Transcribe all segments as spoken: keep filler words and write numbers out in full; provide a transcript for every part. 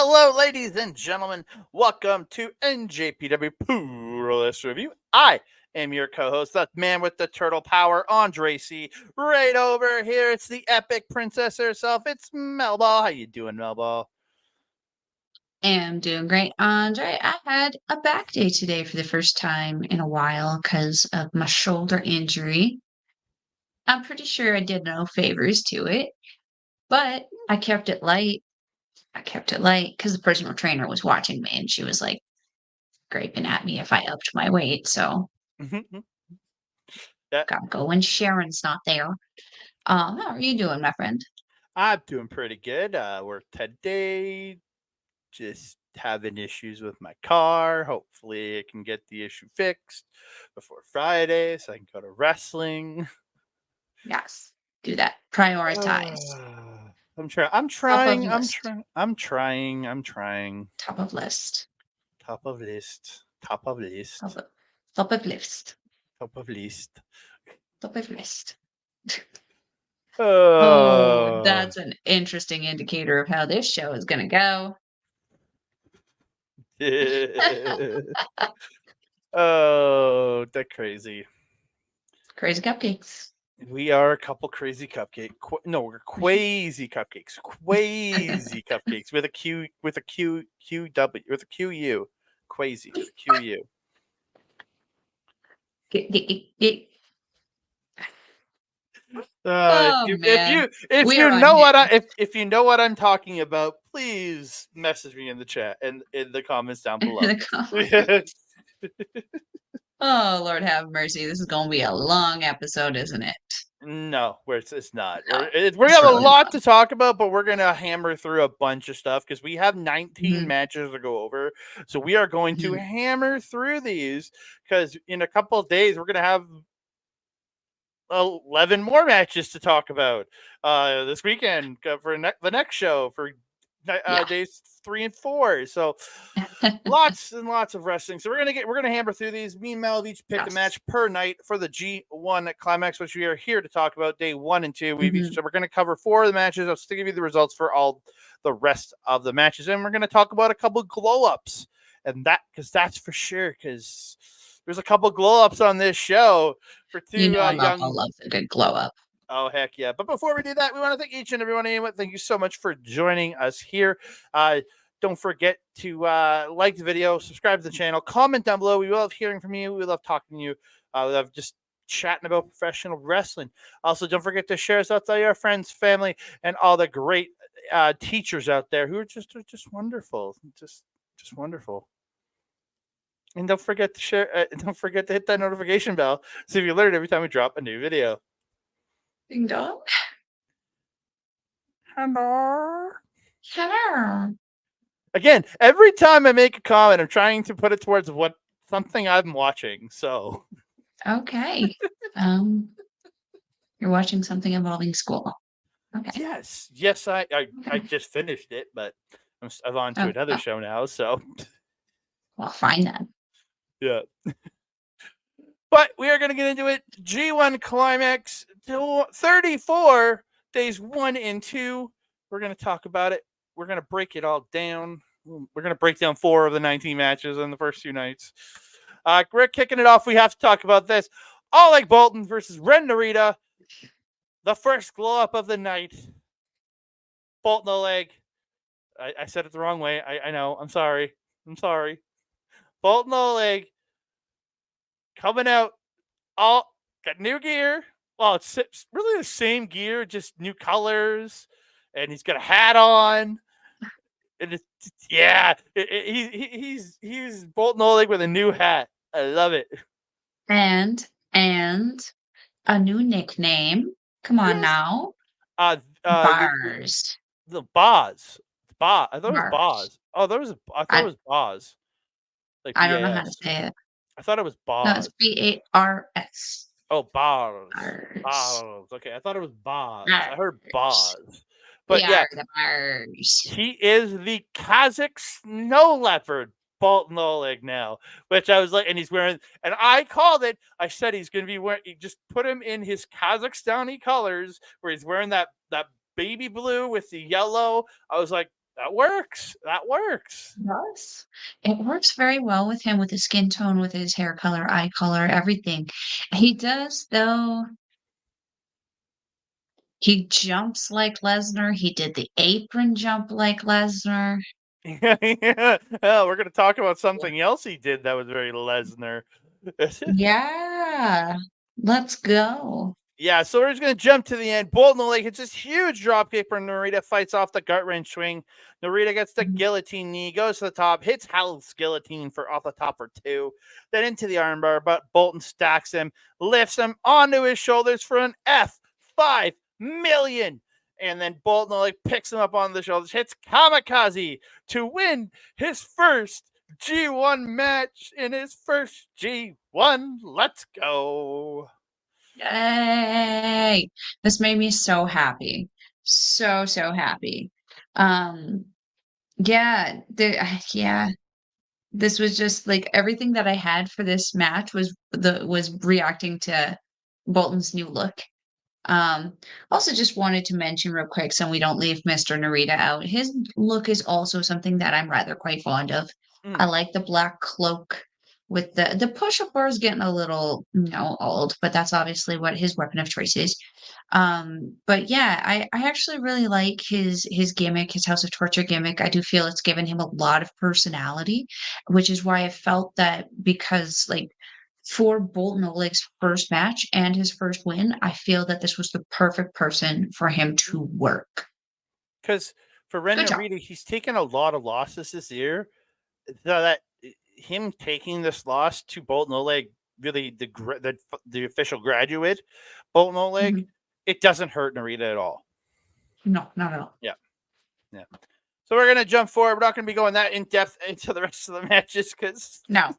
Hello, ladies and gentlemen. Welcome to N J P W Pro Wrestling Review. I am your co-host, the man with the turtle power, Andre C. Right over here, it's the epic princess herself. It's Melball. How you doing, Melball? I'm doing great, Andre. I had a back day today for the first time in a while because of my shoulder injury. I'm pretty sure I did no favors to it, but I kept it light. I kept it light because the personal trainer was watching me and she was like griping at me if I upped my weight. So mm-hmm. that- gotta go when Sharon's not there. Uh, how are you doing, my friend? I'm doing pretty good. Uh, we're today just having issues with my car. Hopefully I can get the issue fixed before Friday so I can go to wrestling. Yes, do that. Prioritize. Uh... I'm trying. I'm trying. I'm trying. I'm trying. I'm trying. Top of list. Top of list. Top of list. Top of, top of list. Top of list. Top of list. oh. oh, that's an interesting indicator of how this show is going to go. Yeah. oh, that's crazy. Crazy cupcakes. We are a couple crazy cupcakes. Qu- no, we're crazy cupcakes. Crazy cupcakes with a Q, with a Q, Q W, with a Q U, crazy Q U. Uh, if you, if you, if you know what I, if if you know what I'm talking about, please message me in the chat and in the comments down below. comments. Oh, Lord have mercy. This is going to be a long episode, isn't it? No, it's, it's not. No, we're, it, we it's have really a lot not. to talk about, but we're going to hammer through a bunch of stuff because we have nineteen mm-hmm. matches to go over. So we are going to mm-hmm. hammer through these because in a couple of days, we're going to have eleven more matches to talk about uh, this weekend for ne- the next show for Uh, yeah. days three and four, so lots and lots of wrestling. So we're gonna get we're gonna hammer through these. Me and Mel each picked yes. a match per night for the G one Climax, which we are here to talk about day one and two. We've mm-hmm. each, so we're gonna cover four of the matches. I'll still give you the results for all the rest of the matches, and we're gonna talk about a couple glow ups, and that because that's for sure because there's a couple glow ups on this show for two you know uh, young. I love a good glow up. Oh, heck yeah. But before we do that, we want to thank each and every one of you. Thank you so much for joining us here. Uh, don't forget to uh, like the video, subscribe to the channel, comment down below. We love hearing from you. We love talking to you. Uh, we love just chatting about professional wrestling. Also, don't forget to share us out to your friends, family, and all the great uh, teachers out there who are just are just wonderful. Just, just wonderful. And don't forget to share. Uh, don't forget to hit that notification bell so you'll be alerted every time we drop a new video. Ding dong. Hello. Hello. Again, every time I make a comment, I'm trying to put it towards what something I'm watching. So. Okay. um, you're watching something involving school. Okay. Yes. Yes, I I, okay. I just finished it, but I'm, I'm on to oh, another oh. show now. So. Well, fine then. Yeah. But we are going to get into it. G one Climax thirty-four, days one and two. We're going to talk about it. We're going to break it all down. We're going to break down four of the nineteen matches in the first two nights. Uh, we're kicking it off. We have to talk about this. Oleg Boltin versus Ren Narita. The first glow-up of the night. Boltin Oleg. I, I said it the wrong way. I, I know. I'm sorry. I'm sorry. Boltin Oleg. Coming out, all got new gear. Well, it's really the same gear, just new colors. And he's got a hat on. And it's, yeah, it, it, he, he's he's Boltin Oleg with a new hat. I love it. And and a new nickname. Come on yes. now. Uh, uh, Bars. The, the Boz. Boz. I thought Bars. it was Boz. Oh, there was. A, I thought I, it was Boz. Like I don't know how to say it. I thought it was bars. No, it's B A R S. Oh, bars. Bars. Bars. Okay, I thought it was bars. bars. I heard bars. But we yeah, are the bars. He is the Kazakh snow leopard, Boltin Oleg now, which I was like, and he's wearing, and I called it. I said he's going to be wearing, just put him in his Kazakhstani colors where he's wearing that, that baby blue with the yellow. I was like, That works. That works. It does. It works very well with him, with his skin tone, with his hair color, eye color, everything. He does, though. He jumps like Lesnar. He did the apron jump like Lesnar. Yeah, yeah. Oh, we're going to talk about something else he did that was very Lesnar. Yeah. Let's go. Yeah, so we're just going to jump to the end. Boltin Oleg hits this huge dropkick where Narita fights off the gut wrench swing. Narita gets the guillotine knee, goes to the top, hits Hal's guillotine for off the top for two. Then into the armbar, but Boltin stacks him, lifts him onto his shoulders for an F five million. And then Boltin Oleg picks him up on the shoulders, hits Kamikaze to win his first G one match in his first G one. Let's go. Yay! This made me so happy, so so happy. Um, yeah, the, yeah. This was just like everything that I had for this match was the was reacting to Bolton's new look. Um, also, just wanted to mention real quick, so we don't leave Mister Narita out. His look is also something that I'm rather quite fond of. Mm. I like the black cloak. With the, the push-up bar is getting a little, you know, old, but that's obviously what his weapon of choice is. Um, but yeah, I, I actually really like his his gimmick, his House of Torture gimmick. I do feel it's given him a lot of personality, which is why I felt that because, like, for Boltin Oleg's first match and his first win, I feel that this was the perfect person for him to work. Because for Ren Narita, he's taken a lot of losses this year. So that him taking this loss to Boltin Oleg, really the the, the official graduate, Boltin Oleg, mm-hmm. It doesn't hurt Narita at all. No, not at all. Yeah, yeah. So we're gonna jump forward. We're not gonna be going that in depth into the rest of the matches because no,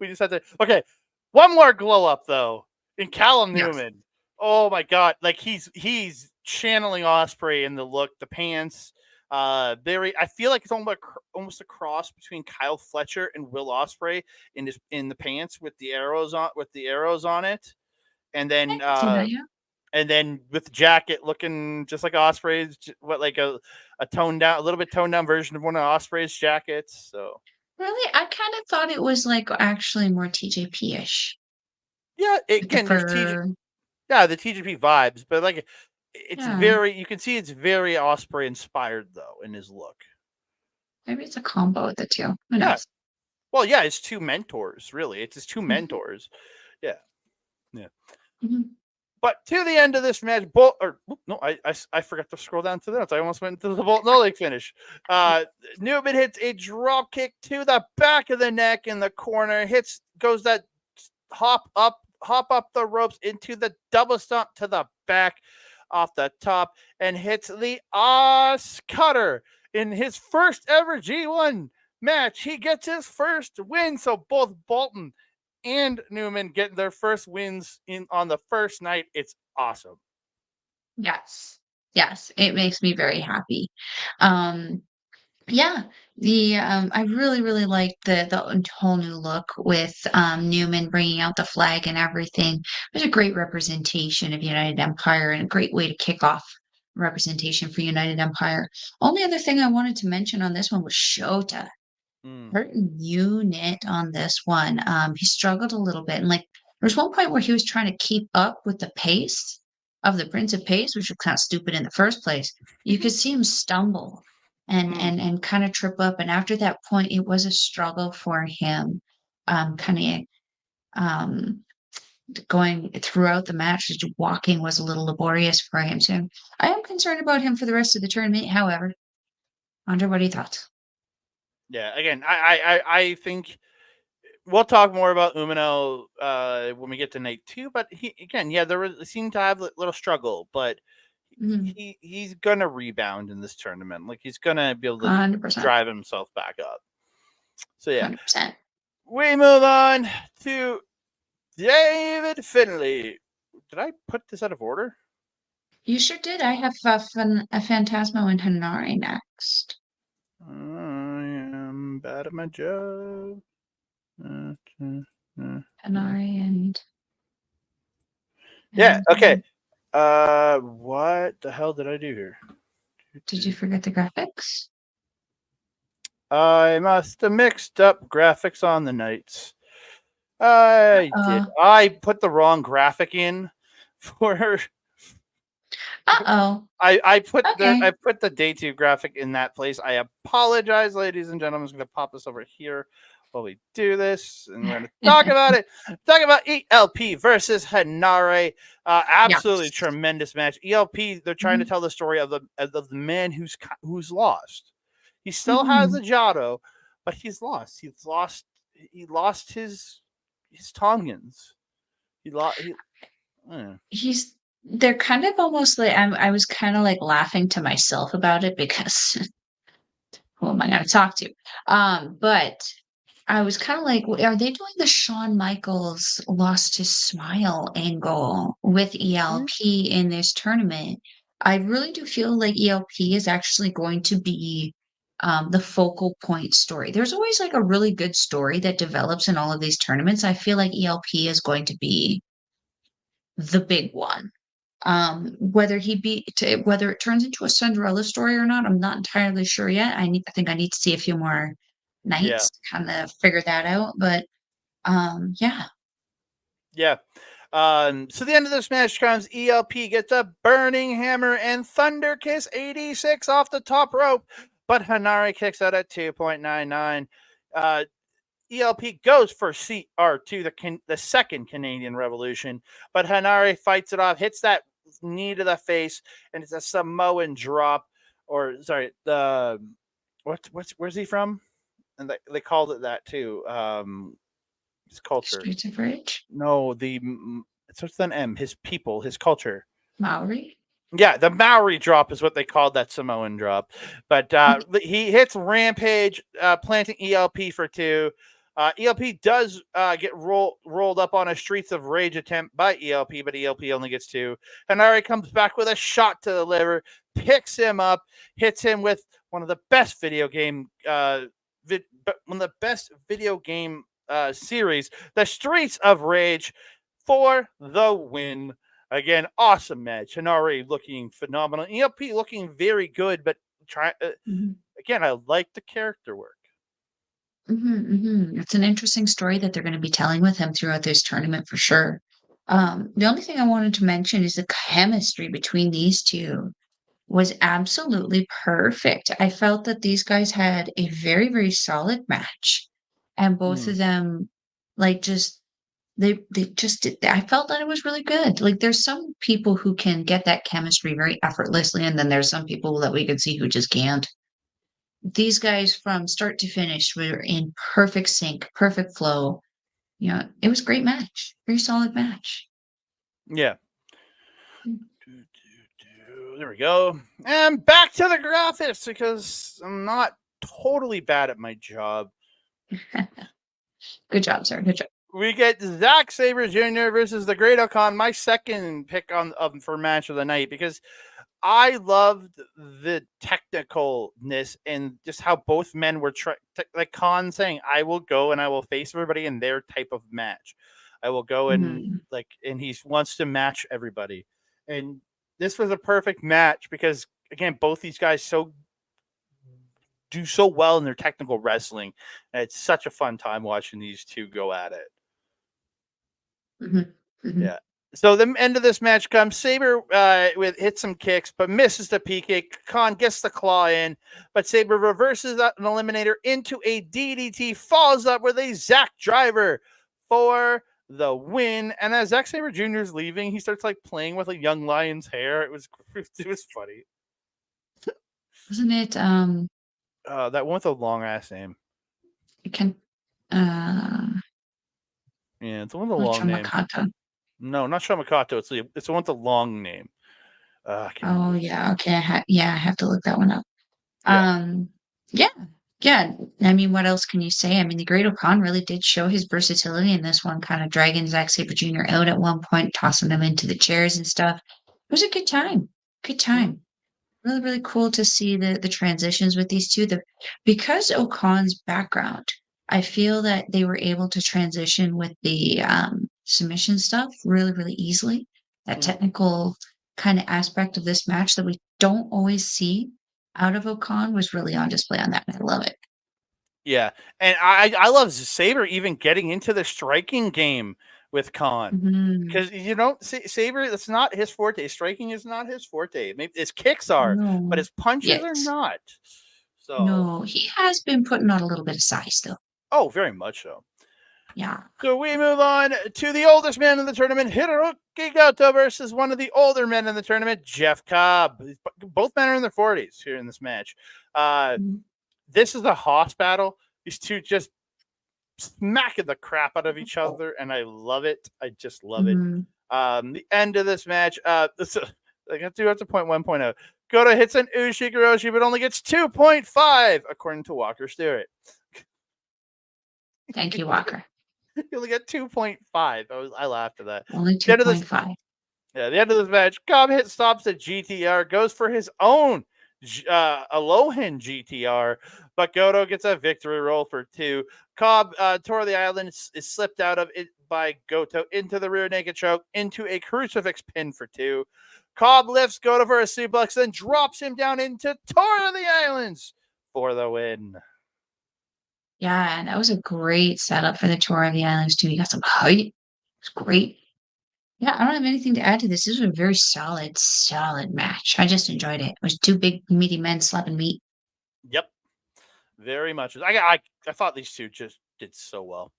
we just have to. Okay, one more glow up though in Callum Newman. Yes. Oh my God, like he's he's channeling Ospreay in the look, the pants. Uh, very. I feel like it's almost almost a cross between Kyle Fletcher and Will Ospreay in his in the pants with the arrows on with the arrows on it, and then uh, and then with the jacket looking just like Ospreay's, what like a a toned down, a little bit toned down version of one of Ospreay's jackets. So really, I kind of thought it was like actually more T J P ish. Yeah, it can. T J, yeah, the T J P vibes, but like. It's yeah. very, you can see it's very Ospreay inspired though in his look. Maybe it's a combo of the two. Who yeah. knows? Well, yeah, it's two mentors, really. It's his two mm-hmm. mentors. Yeah. Yeah. Mm-hmm. But to the end of this match, Bolt, or no, I, I I forgot to scroll down to that. I almost went into the Boltin Oleg finish. Uh, Newman hits a drop kick to the back of the neck in the corner, hits, goes that hop up, hop up the ropes into the double stomp to the back. Off the top and hits the Oz cutter in his first ever G one match. He gets his first win. So both Boltin and Newman get their first wins in on the first night. It's awesome. Yes. Yes. It makes me very happy. Um, yeah. The um, I really, really liked the, the whole new look with um, Newman bringing out the flag and everything. It was a great representation of United Empire and a great way to kick off representation for United Empire. Only other thing I wanted to mention on this one was Shota. Mm. Hurting unit on this one. Um, he struggled a little bit. And like there was one point where he was trying to keep up with the pace of the Prince of Pace, which was kind of stupid in the first place. You could see him stumble. And, and and kind of trip up. And after that point, it was a struggle for him um, kind of um, going throughout the match. Just walking was a little laborious for him. So I am concerned about him for the rest of the tournament. However, wonder what he thought. Yeah, again, I I, I think we'll talk more about Umino uh, when we get to night two. But he, again, yeah, there was, seemed to have a little struggle, but Mm-hmm. He he's gonna rebound in this tournament. Like he's gonna be able to one hundred percent drive himself back up. So yeah, one hundred percent. We move on to David Finlay. Did I put this out of order? You sure did. I have a, a Phantasmo and Henare next. I am bad at my job. Okay. Henare and yeah. Okay. Uh, what the hell did I do here? Did you forget the graphics? I must have mixed up graphics on the nights. I uh-uh. did. I put the wrong graphic in for her. Uh-oh. I, I put okay. the I put the day two graphic in that place. I apologize, ladies and gentlemen. I'm just gonna pop this over here while we do this, and we're gonna talk about it. Talk about E L P versus Henare. Uh, absolutely yes. tremendous match. E L P, they're trying mm-hmm. to tell the story of the of the man who's who's lost. He still mm-hmm. has a Jado, but he's lost. He's lost he lost his his Tongans. He lost he, he's They're kind of almost like I'm, I was kind of like laughing to myself about it because who am I going to talk to? Um, but I was kind of like, are they doing the Shawn Michaels lost his smile angle with E L P mm-hmm. in this tournament? I really do feel like E L P is actually going to be um, the focal point story. There's always like a really good story that develops in all of these tournaments. I feel like E L P is going to be the big one. Um, whether he be to, whether it turns into a Cinderella story or not, I'm not entirely sure yet. I need, I think I need to see a few more nights yeah. to kind of figure that out. But um, yeah, yeah. Um, so the end of this match comes. E L P gets a burning hammer and thunder kiss eighty-six off the top rope, but Henare kicks out at two point nine nine. Uh, E L P goes for C R two, the can the second Canadian Revolution, but Henare fights it off, hits that knee to the face, and it's a Samoan drop, or sorry, the what's what's where's he from? And they, they called it that too. Um, his culture. Streets of Rage. No, the it starts with an M. His people, his culture. Maori. Yeah, the Maori drop is what they called that Samoan drop, but uh, he hits Rampage, uh, planting E L P for two. Uh, E L P does uh, get roll, rolled up on a Streets of Rage attempt by E L P, but E L P only gets two. Henare comes back with a shot to the liver, picks him up, hits him with one of the best video game, uh, vid one of the best video game uh, series, the Streets of Rage, for the win. Again, awesome match. Henare looking phenomenal. E L P looking very good, but try uh, mm-hmm. again. I like the character work. Mm-hmm, mm-hmm. It's an interesting story that they're going to be telling with him throughout this tournament for sure. Um, the only thing I wanted to mention is the chemistry between these two was absolutely perfect. I felt that these guys had a very, very solid match, and both mm. of them, like, just they they just did. I felt that it was really good. Like, there's some people who can get that chemistry very effortlessly, and then there's some people that we can see who just can't. These guys from start to finish were in perfect sync, perfect flow. You know, it was a great match. Very solid match. Yeah. There we go. And back to the graphics because I'm not totally bad at my job. Good job, sir. Good job. We get Zack Sabre Junior versus the Great O-Khan, my second pick on um, for match of the night, because I loved the technicalness and just how both men were like Khan saying, I will go and I will face everybody in their type of match. I will go and mm-hmm. like, and he wants to match everybody. And this was a perfect match because, again, both these guys so do so well in their technical wrestling. And it's such a fun time watching these two go at it. Mm-hmm. Mm-hmm. Yeah. So the end of this match comes. Sabre uh, with hits some kicks, but misses the P K. Khan gets the claw in, but Sabre reverses an eliminator into a D D T, falls up with a Zack driver for the win. And as Zack Sabre Junior is leaving, he starts like playing with a young lion's hair. It was it was funny, wasn't it? Um, uh, that one with a long ass name. You can. Uh, yeah, it's the one with a long name. No, not Shomakato. It's the it's the one with the long name. Uh, oh yeah, okay. I ha yeah, I have to look that one up. Yeah. Um, yeah, yeah. I mean, what else can you say? I mean, the Great O-Khan really did show his versatility in this one, kind of dragging Zack Sabre Junior out at one point, tossing them into the chairs and stuff. It was a good time. Good time. Really, really cool to see the the transitions with these two. The because O-Khan's background, I feel that they were able to transition with the um. submission stuff really, really easily. That technical kind of aspect of this match that we don't always see out of O-Khan was really on display on that. I love it. Yeah, and I I love Sabre even getting into the striking game with Khan, because mm-hmm. you know Sabre, that's not his forte. Striking is not his forte. Maybe his kicks are, no. but his punches yes. are not. So no, he has been putting on a little bit of size though. Oh, very much so. Yeah. So we move on to the oldest man in the tournament, Hirooki Goto, versus one of the older men in the tournament, Jeff Cobb. Both men are in their forties here in this match. Uh, mm-hmm. This is a hoss battle. These two just smacking the crap out of each other, and I love it. I just love mm-hmm. it. Um, the end of this match, uh, this, uh, I got to do up to point one point oh. Goto hits an Ushiguroshi, but only gets two point five, according to Walker Stewart. Thank you, Walker. You only got two point five. I was, I laughed at that. Only two point five. Yeah, the end of this match, Cobb hit stops at G T R, goes for his own Uh, Alohan G T R, but Goto gets a victory roll for two. Cobb uh, tore the island is, is slipped out of it by Goto into the rear naked choke into a crucifix pin for two. Cobb lifts Goto for a suplex, then drops him down into Tora the Islands for the win. Yeah, and that was a great setup for the Tora of the Islands too. You got some height. It's great. Yeah, I don't have anything to add to this. This was a very solid, solid match. I just enjoyed it. It was two big, meaty men slapping meat. Yep. Very much. I, I, I thought these two just did so well.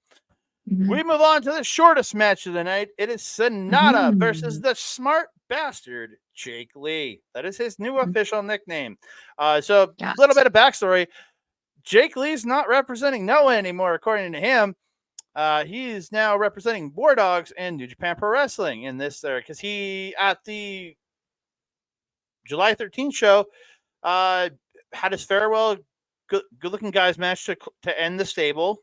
Mm-hmm. We move on to the shortest match of the night. It is Sanada mm-hmm. versus the smart bastard, Jake Lee. That is his new mm-hmm. official nickname. Uh, so a yes. little bit of backstory. Jake Lee's not representing Noah anymore, according to him. Uh, he is now representing War Dogs and New Japan Pro Wrestling in this there, because he at the July thirteenth show uh, had his farewell good, good looking guys match to, to end the stable,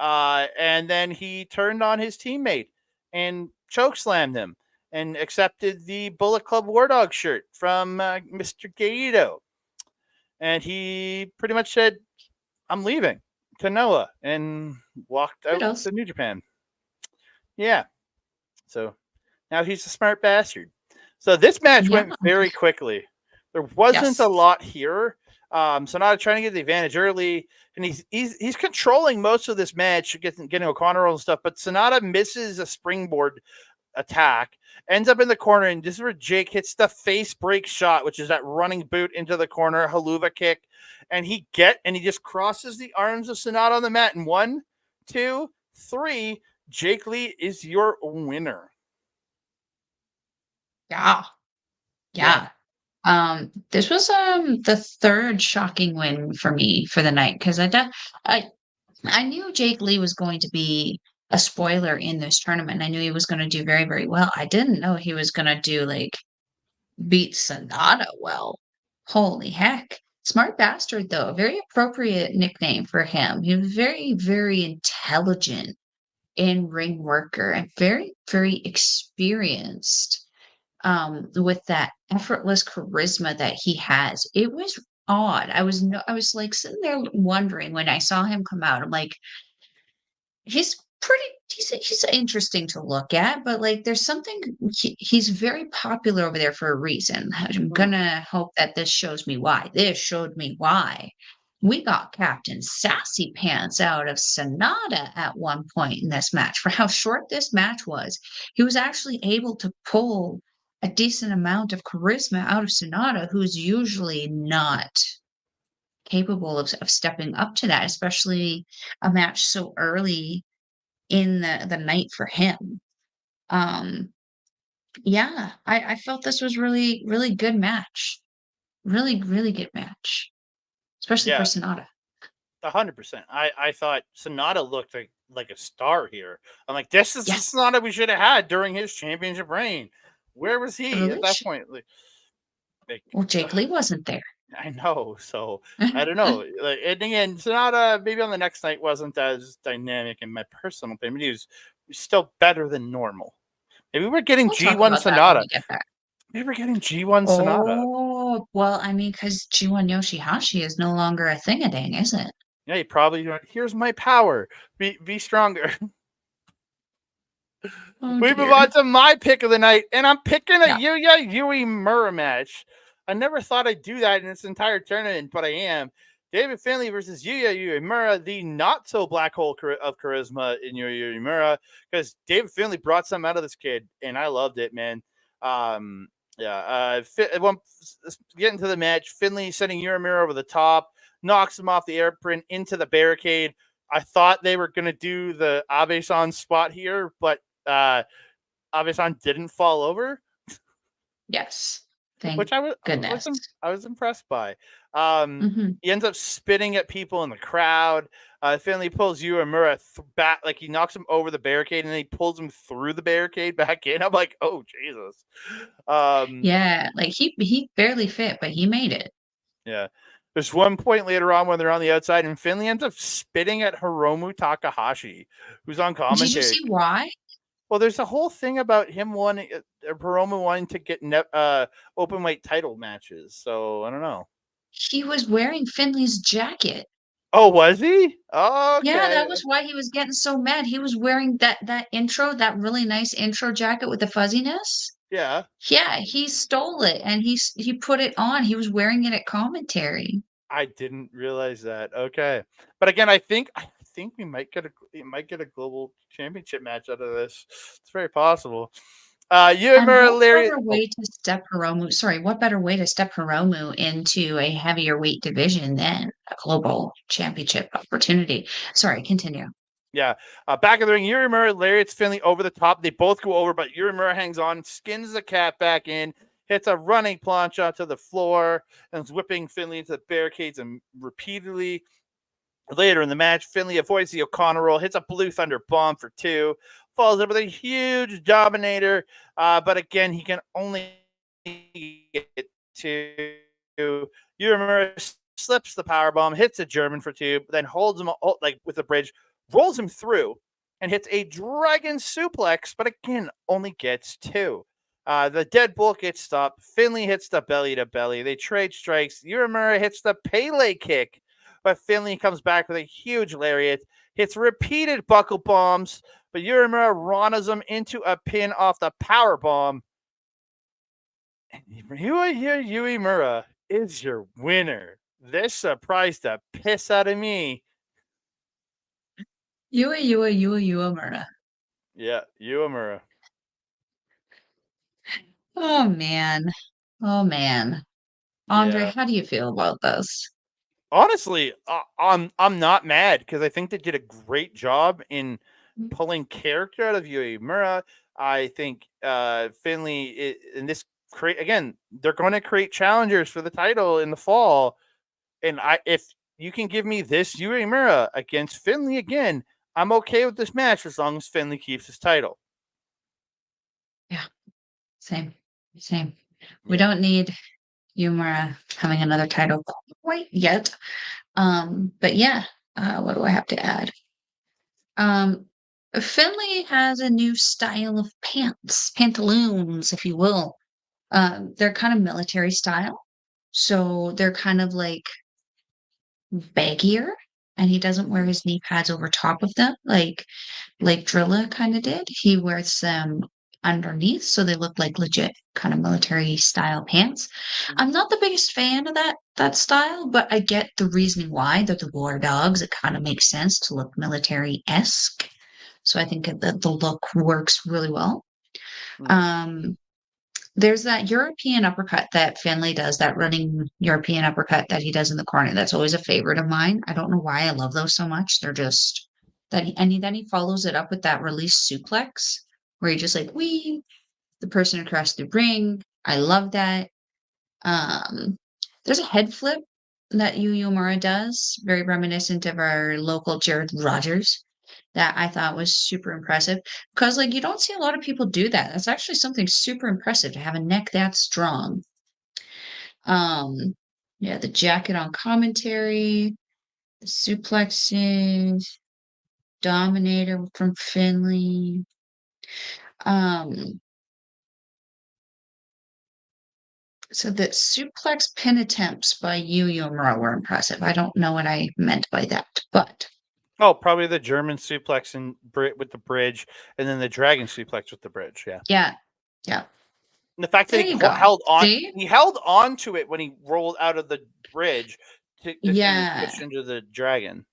uh, and then he turned on his teammate and chokeslammed him and accepted the Bullet Club War Dog shirt from uh, Mister Gaito, and he pretty much said, "I'm leaving." To Noah and walked out to New Japan. Yeah. So now he's a smart bastard. So this match yeah. went very quickly. There wasn't yes. a lot here. Um, Sanada trying to get the advantage early, and he's he's he's controlling most of this match, getting getting O'Connor roll and stuff, but Sanada misses a springboard attack, ends up in the corner, and this is where Jake hits the face break shot, which is that running boot into the corner, haluva kick, and he get and he just crosses the arms of Sanada on the mat, and one, two, three, Jake Lee is your winner. Yeah. Yeah. yeah. Um, this was um the third shocking win for me for the night, because I, I I knew Jake Lee was going to be a spoiler in this tournament. I knew he was going to do very, very well. I didn't know he was going to do like beat Sanada well. Holy heck. Smart bastard, though. Very appropriate nickname for him. He was very, very intelligent in ring worker and very, very experienced um, with that effortless charisma that he has. It was odd. I was no, I was like sitting there wondering when I saw him come out. I'm like, he's pretty. He's he's interesting to look at, but like, there's something. He, he's very popular over there for a reason. I'm gonna hope that this shows me why. This showed me why. We got Captain Sassy Pants out of Sanada at one point in this match. For how short this match was, he was actually able to pull a decent amount of charisma out of Sanada, who's usually not capable of, of stepping up to that, especially a match so early in the, the night for him. Um, yeah, I, I felt this was really, really good match. Really, really good match. Especially yeah. for Sanada. A hundred percent. I, I thought Sanada looked like, like a star here. I'm like, this is yes. the Sanada we should have had during his championship reign. Where was he really at that should... point? Like, like, well, Jake uh, Lee wasn't there. I know, so I don't know. Like, and again, Sanada maybe on the next night wasn't as dynamic in my personal opinion. He was still better than normal. Maybe we're getting we'll G one Sanada. We get maybe we're getting G one oh, Sanada. Oh, well, I mean, because G one Yoshihashi is no longer a thing a dang, is it? Yeah, you probably here's my power. Be be stronger. Oh, we dear. Move on to my pick of the night, and I'm picking a yeah. Yuya Uemura match. I never thought I'd do that in this entire tournament, but I am. David Finlay versus Yuya Uemura, the not-so-black hole of charisma in Yuya Uemura, because David Finlay brought some out of this kid, and I loved it, man. Um, yeah, uh, well, getting to the match, Finlay sending Uemura over the top, knocks him off the apron into the barricade. I thought they were going to do the Abe-san spot here, but uh, Abe-san didn't fall over. Yes. Thank Which I was, goodness. I was, imp I was impressed by. Um, mm-hmm. He ends up spitting at people in the crowd. Uh, Finlay pulls Uemura back, like he knocks him over the barricade, and then he pulls him through the barricade back in. I'm like, oh Jesus. Um, yeah, like he he barely fit, but he made it. Yeah. There's one point later on when they're on the outside, and Finlay ends up spitting at Hiromu Takahashi, who's on commentary. Did you see why? Well, there's a whole thing about him wanting uh, Hiromu wanting to get ne uh, open weight title matches. So I don't know. He was wearing Finley's jacket. Oh, was he? Oh, okay. Yeah, that was why he was getting so mad. He was wearing that that intro, that really nice intro jacket with the fuzziness. Yeah. Yeah, he stole it and he he put it on. He was wearing it at commentary. I didn't realize that. Okay, but again, I think I think we might get a we might get a global championship match out of this. It's very possible. Uh, you remember Larry? What better way to step Hiromu? Sorry, what better way to step Hiromu into a heavier weight division than a global championship opportunity? Sorry, continue. Yeah, uh, back of the ring, Uemura lariats Finlay over the top. They both go over, but Uemura hangs on, skins the cat back in, hits a running plancha to the floor, and is whipping Finlay into the barricades and repeatedly. Later in the match, Finlay avoids the O'Connor roll, hits a blue thunder bomb for two, falls up with a huge dominator, uh, but again, he can only get two. Uemura slips the power bomb, hits a German for two, then holds him like with the bridge, rolls him through and hits a dragon suplex, but again, only gets two. Uh, the dead bull gets stopped. Finlay hits the belly to belly. They trade strikes. Uemura hits the Pele kick, but Finlay comes back with a huge lariat, hits repeated buckle bombs, but Uemura ranas him into a pin off the power bomb. And Uemura is your winner. This surprised the piss out of me. Yua, Yua, Yua, Uemura. Yeah, Uemura. Oh, man. Oh, man. Andre, yeah. How do you feel about this? Honestly, uh, I'm, I'm not mad because I think they did a great job in pulling character out of Uemura. I think uh, Finlay, it, in this, create again, they're going to create challengers for the title in the fall. And I if you can give me this Uemura against Finlay again, I'm okay with this match as long as Finlay keeps his title. Yeah, same, same. We don't need Uemura having another title quite yet, um, but yeah. Uh, what do I have to add? Um, Finlay has a new style of pants, pantaloons, if you will. Um, they're kind of military style, so they're kind of like baggier, and he doesn't wear his knee pads over top of them like like Drilla kind of did. He wears them underneath, so they look like legit kind of military style pants. I'm not the biggest fan of that that style, but I get the reasoning why. They're the war dogs. It kind of makes sense to look military-esque, so I think that the look works really well. Mm-hmm. um There's that European uppercut that Finlay does, that running European uppercut that he does in the corner. That's always a favorite of mine. I don't know why I love those so much. They're just that, he, and he, then he follows it up with that release suplex where he just like wee the person across the ring. I love that. Um, there's a head flip that Yuya Uemura does, very reminiscent of our local Jared Rogers, that I thought was super impressive because, like, you don't see a lot of people do that. That's actually something super impressive to have a neck that strong. Um, yeah, the jacket on commentary, the suplexing, dominator from Finlay. Um, so the suplex pin attempts by Yuya Uemura were impressive. I don't know what I meant by that, but. Oh, probably the German suplex and Brit with the bridge, and then the dragon suplex with the bridge. Yeah, yeah, yeah. And the fact there that he held on, See? he held on to it when he rolled out of the bridge kicked it yeah. and pushed into the dragon.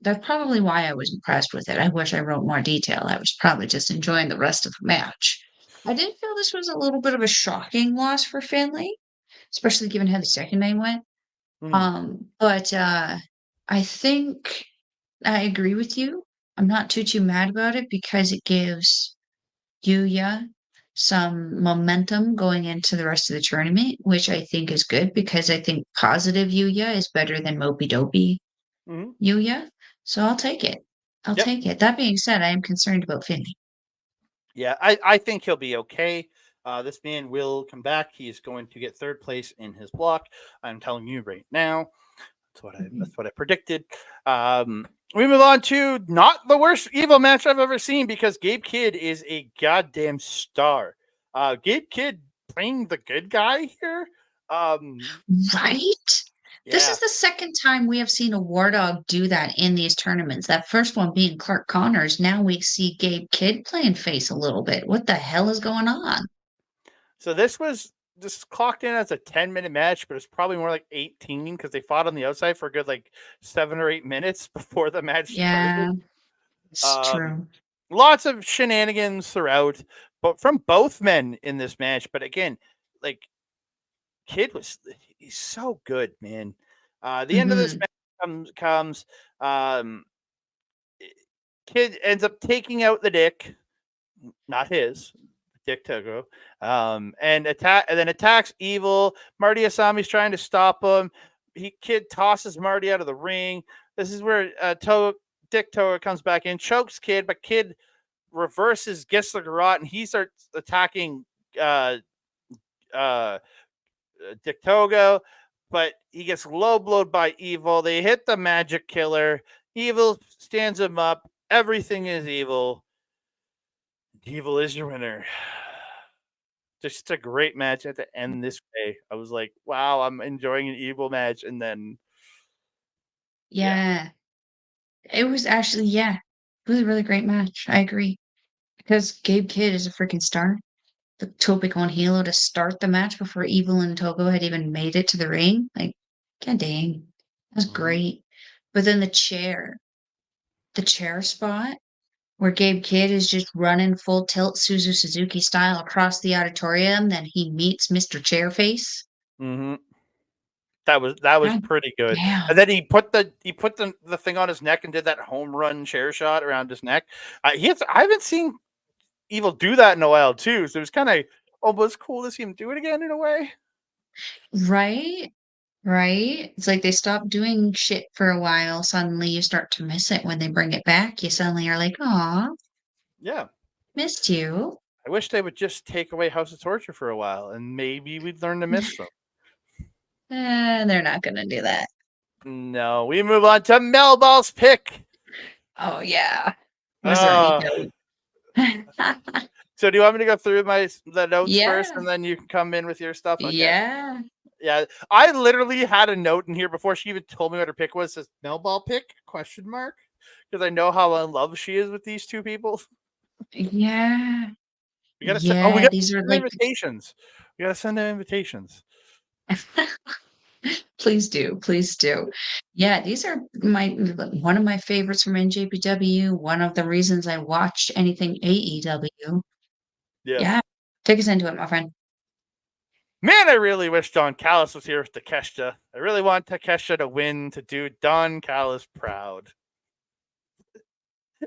That's probably why I was impressed with it. I wish I wrote more detail. I was probably just enjoying the rest of the match. I did feel this was a little bit of a shocking loss for Finlay, especially given how the second night went. Mm. Um, but uh, I think I agree with you. I'm not too, too mad about it because it gives Yuya some momentum going into the rest of the tournament, which I think is good because I think positive Yuya is better than mopey dopey mm-hmm. Yuya. So I'll take it. I'll yep. take it. That being said, I am concerned about Finlay. Yeah, I, I think he'll be okay. Uh, this man will come back. He is going to get third place in his block. I'm telling you right now. That's what I mm-hmm. that's what I predicted. Um, we move on to not the worst evil match I've ever seen because Gabe Kidd is a goddamn star. Uh, Gabe Kidd playing the good guy here. Um, right? Yeah. This is the second time we have seen a War Dog do that in these tournaments. That first one being Clark Connors. Now we see Gabe Kidd playing face a little bit. What the hell is going on? So this was this clocked in as a ten minute match, but it's probably more like eighteen because they fought on the outside for a good like seven or eight minutes before the match yeah, started. It's um, true. Lots of shenanigans throughout, but from both men in this match. But again, like Kid was he's so good, man. Uh, the mm-hmm. end of this match comes comes um, Kid ends up taking out the dick, not his. Dick Togo, um, and attack, and then attacks Evil. Marty Asami's trying to stop him. He Kid tosses Marty out of the ring. This is where uh, Togo, Dick Togo comes back in, chokes Kid, but Kid reverses, gets the garrote, and he starts attacking uh, uh, Dick Togo. But he gets low blowed by Evil. They hit the Magic Killer. Evil stands him up. Everything is evil. Evil is your winner. Just a great match at the end this way. I was like, wow, I'm enjoying an evil match. And then. Yeah. yeah. It was actually, yeah. It was a really great match. I agree. Because Gabe Kidd is a freaking star. The Tope Con Hilo to start the match before Evil and Togo had even made it to the ring. Like, god dang. That was mm-hmm. great. But then the chair. The chair spot. Where Gabe Kidd is just running full tilt Suzu Suzuki style across the auditorium, then he meets Mister Chairface. Mm-hmm. That was that was God, pretty good. Yeah. And then he put the he put the, the thing on his neck and did that home run chair shot around his neck. Uh, he has, I haven't seen Evil do that in a while too, so it was kind of almost cool to see him do it again in a way. Right. Right? It's like they stop doing shit for a while. Suddenly you start to miss it. When they bring it back, you suddenly are like, aw. Yeah. Missed you. I wish they would just take away House of Torture for a while and maybe we'd learn to miss them. Uh, they're not going to do that. No. We move on to Melball's pick. Oh, yeah. Uh, so do you want me to go through my the notes yeah. first and then you can come in with your stuff? Okay. Yeah. Yeah, I literally had a note in here before she even told me what her pick was. Says Melball pick question mark because I know how in love she is with these two people. Yeah, we gotta yeah, send. Oh, we gotta these send are like... invitations. We gotta send them invitations. Please do, please do. Yeah, these are my one of my favorites from N J P W. One of the reasons I watch anything A E W. Yeah, yeah. Take us into it, my friend. Man, I really wish Don Callis was here with Takeshita. I really want Takeshita to win to do Don Callis proud.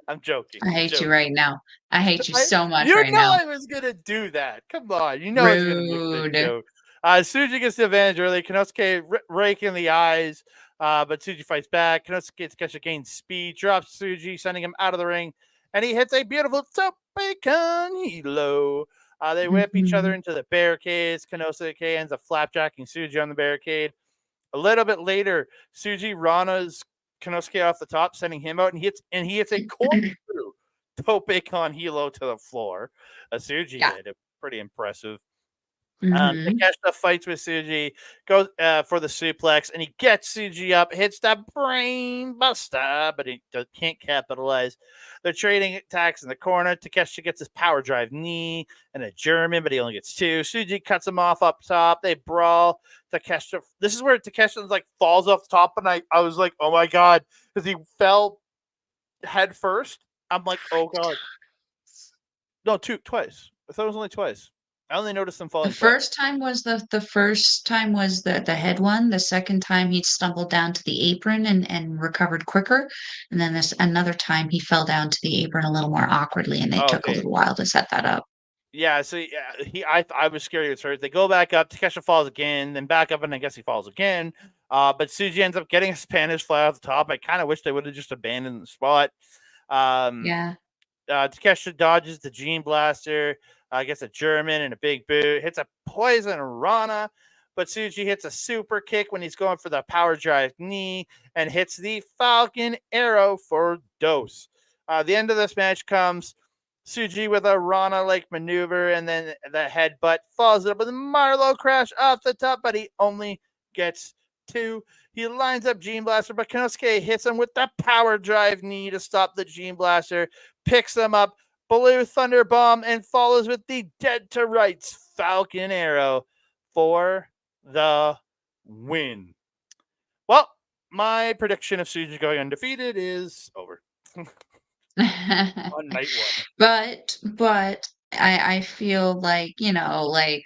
I'm joking. I hate joking. you right now. I hate you I, so much right now. You know I was going to do that. Come on. You know I was going to do that. Uh, Tsuji gets the advantage early. Konosuke raking the eyes, uh, but Tsuji fights back. Konosuke Takeshita gains speed, drops Tsuji, sending him out of the ring, and he hits a beautiful Tope Con Hilo. Uh, they whip mm-hmm. each other into the barricades. Konosuke ends up flapjacking Tsuji on the barricade. A little bit later, Tsuji Rana's Konosuke off the top, sending him out, and he hits, and he hits a corkscrew Tope Con Hilo to the floor. Uh, Tsuji yeah. did it. Pretty impressive. Mm-hmm. Um, Takeshita fights with Tsuji, goes uh, for the suplex, and he gets Tsuji up, hits the brain buster, but he can't capitalize. They're trading attacks in the corner. Takeshita gets his power drive knee and a German, but he only gets two. Tsuji cuts him off up top. They brawl. Takeshita, this is where Takeshita like falls off the top, and I, I was like, oh my god, because he fell head first. I'm like, oh god, no, two twice. I thought it was only twice. I only noticed him falling. The first time was the the first time was the the head one. The second time he stumbled down to the apron and and recovered quicker. And then this another time he fell down to the apron a little more awkwardly, and they oh, took okay. a little while to set that up. Yeah, so yeah, he I I was scared he was hurt. They go back up. Takeshita falls again, then back up, and I guess he falls again. Uh, but Tsuji ends up getting a Spanish fly off the top. I kind of wish they would have just abandoned the spot. Um, yeah. Uh, Takeshita dodges the Gene Blaster. Uh, gets a German and a big boot, hits a poison Rana, but Tsuji hits a super kick when he's going for the power drive knee and hits the Falcon Arrow for Dos. Uh, the end of this match comes Tsuji with a Rana-like maneuver, and then the headbutt follows it up with a Marlow crash off the top, but he only gets two. He lines up Gene Blaster, but Konosuke hits him with the power drive knee to stop the Gene Blaster, picks him up, Blue Thunder Bomb, and follows with the Dead to Rights Falcon Arrow for the win. Well, my prediction of Tsuji going undefeated is over. On night one. But, but I, I feel like, you know, like,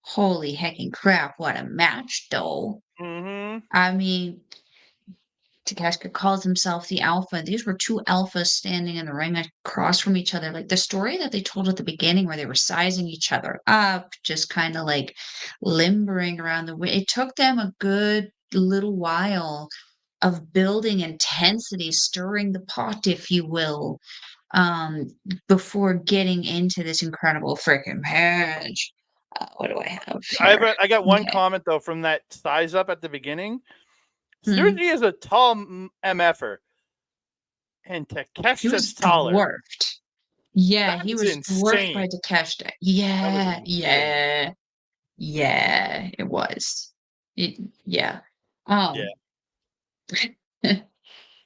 holy heckin' crap, what a match, though. Mm-hmm. I mean... Takeshita calls himself the Alpha. These were two alphas standing in the ring across from each other. Like the story that they told at the beginning where they were sizing each other up, just kind of like limbering around the way. It took them a good little while of building intensity, stirring the pot, if you will, um, before getting into this incredible freaking match. Uh, what do I have here? I, have, I got one okay. comment, though, from that size up at the beginning. Tsuji mm-hmm. is a tall M F-er, and Takeshita's taller. Dwarfed. Yeah, That's he was insane. dwarfed by Takeshita. Yeah, yeah, yeah. It was. It, yeah. Um, yeah.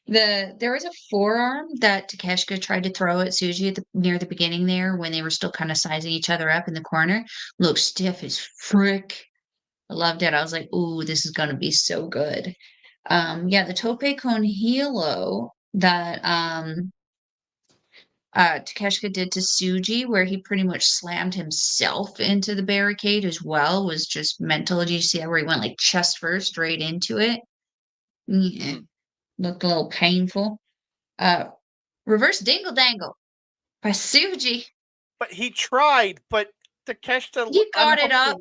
the there was a forearm that Takeshita tried to throw at Tsuji at the, near the beginning there when they were still kind of sizing each other up in the corner. Looked stiff as frick. I loved it. I was like, "Ooh, this is gonna be so good." Um, yeah, the Tope Con Hilo that um, uh, Takeshita did to Tsuji, where he pretty much slammed himself into the barricade as well, was just mental. Did you see that where he went like chest first straight into it? Yeah. Looked a little painful. Uh, reverse dingle dangle by Tsuji. But he tried, but Takeshita he got it up.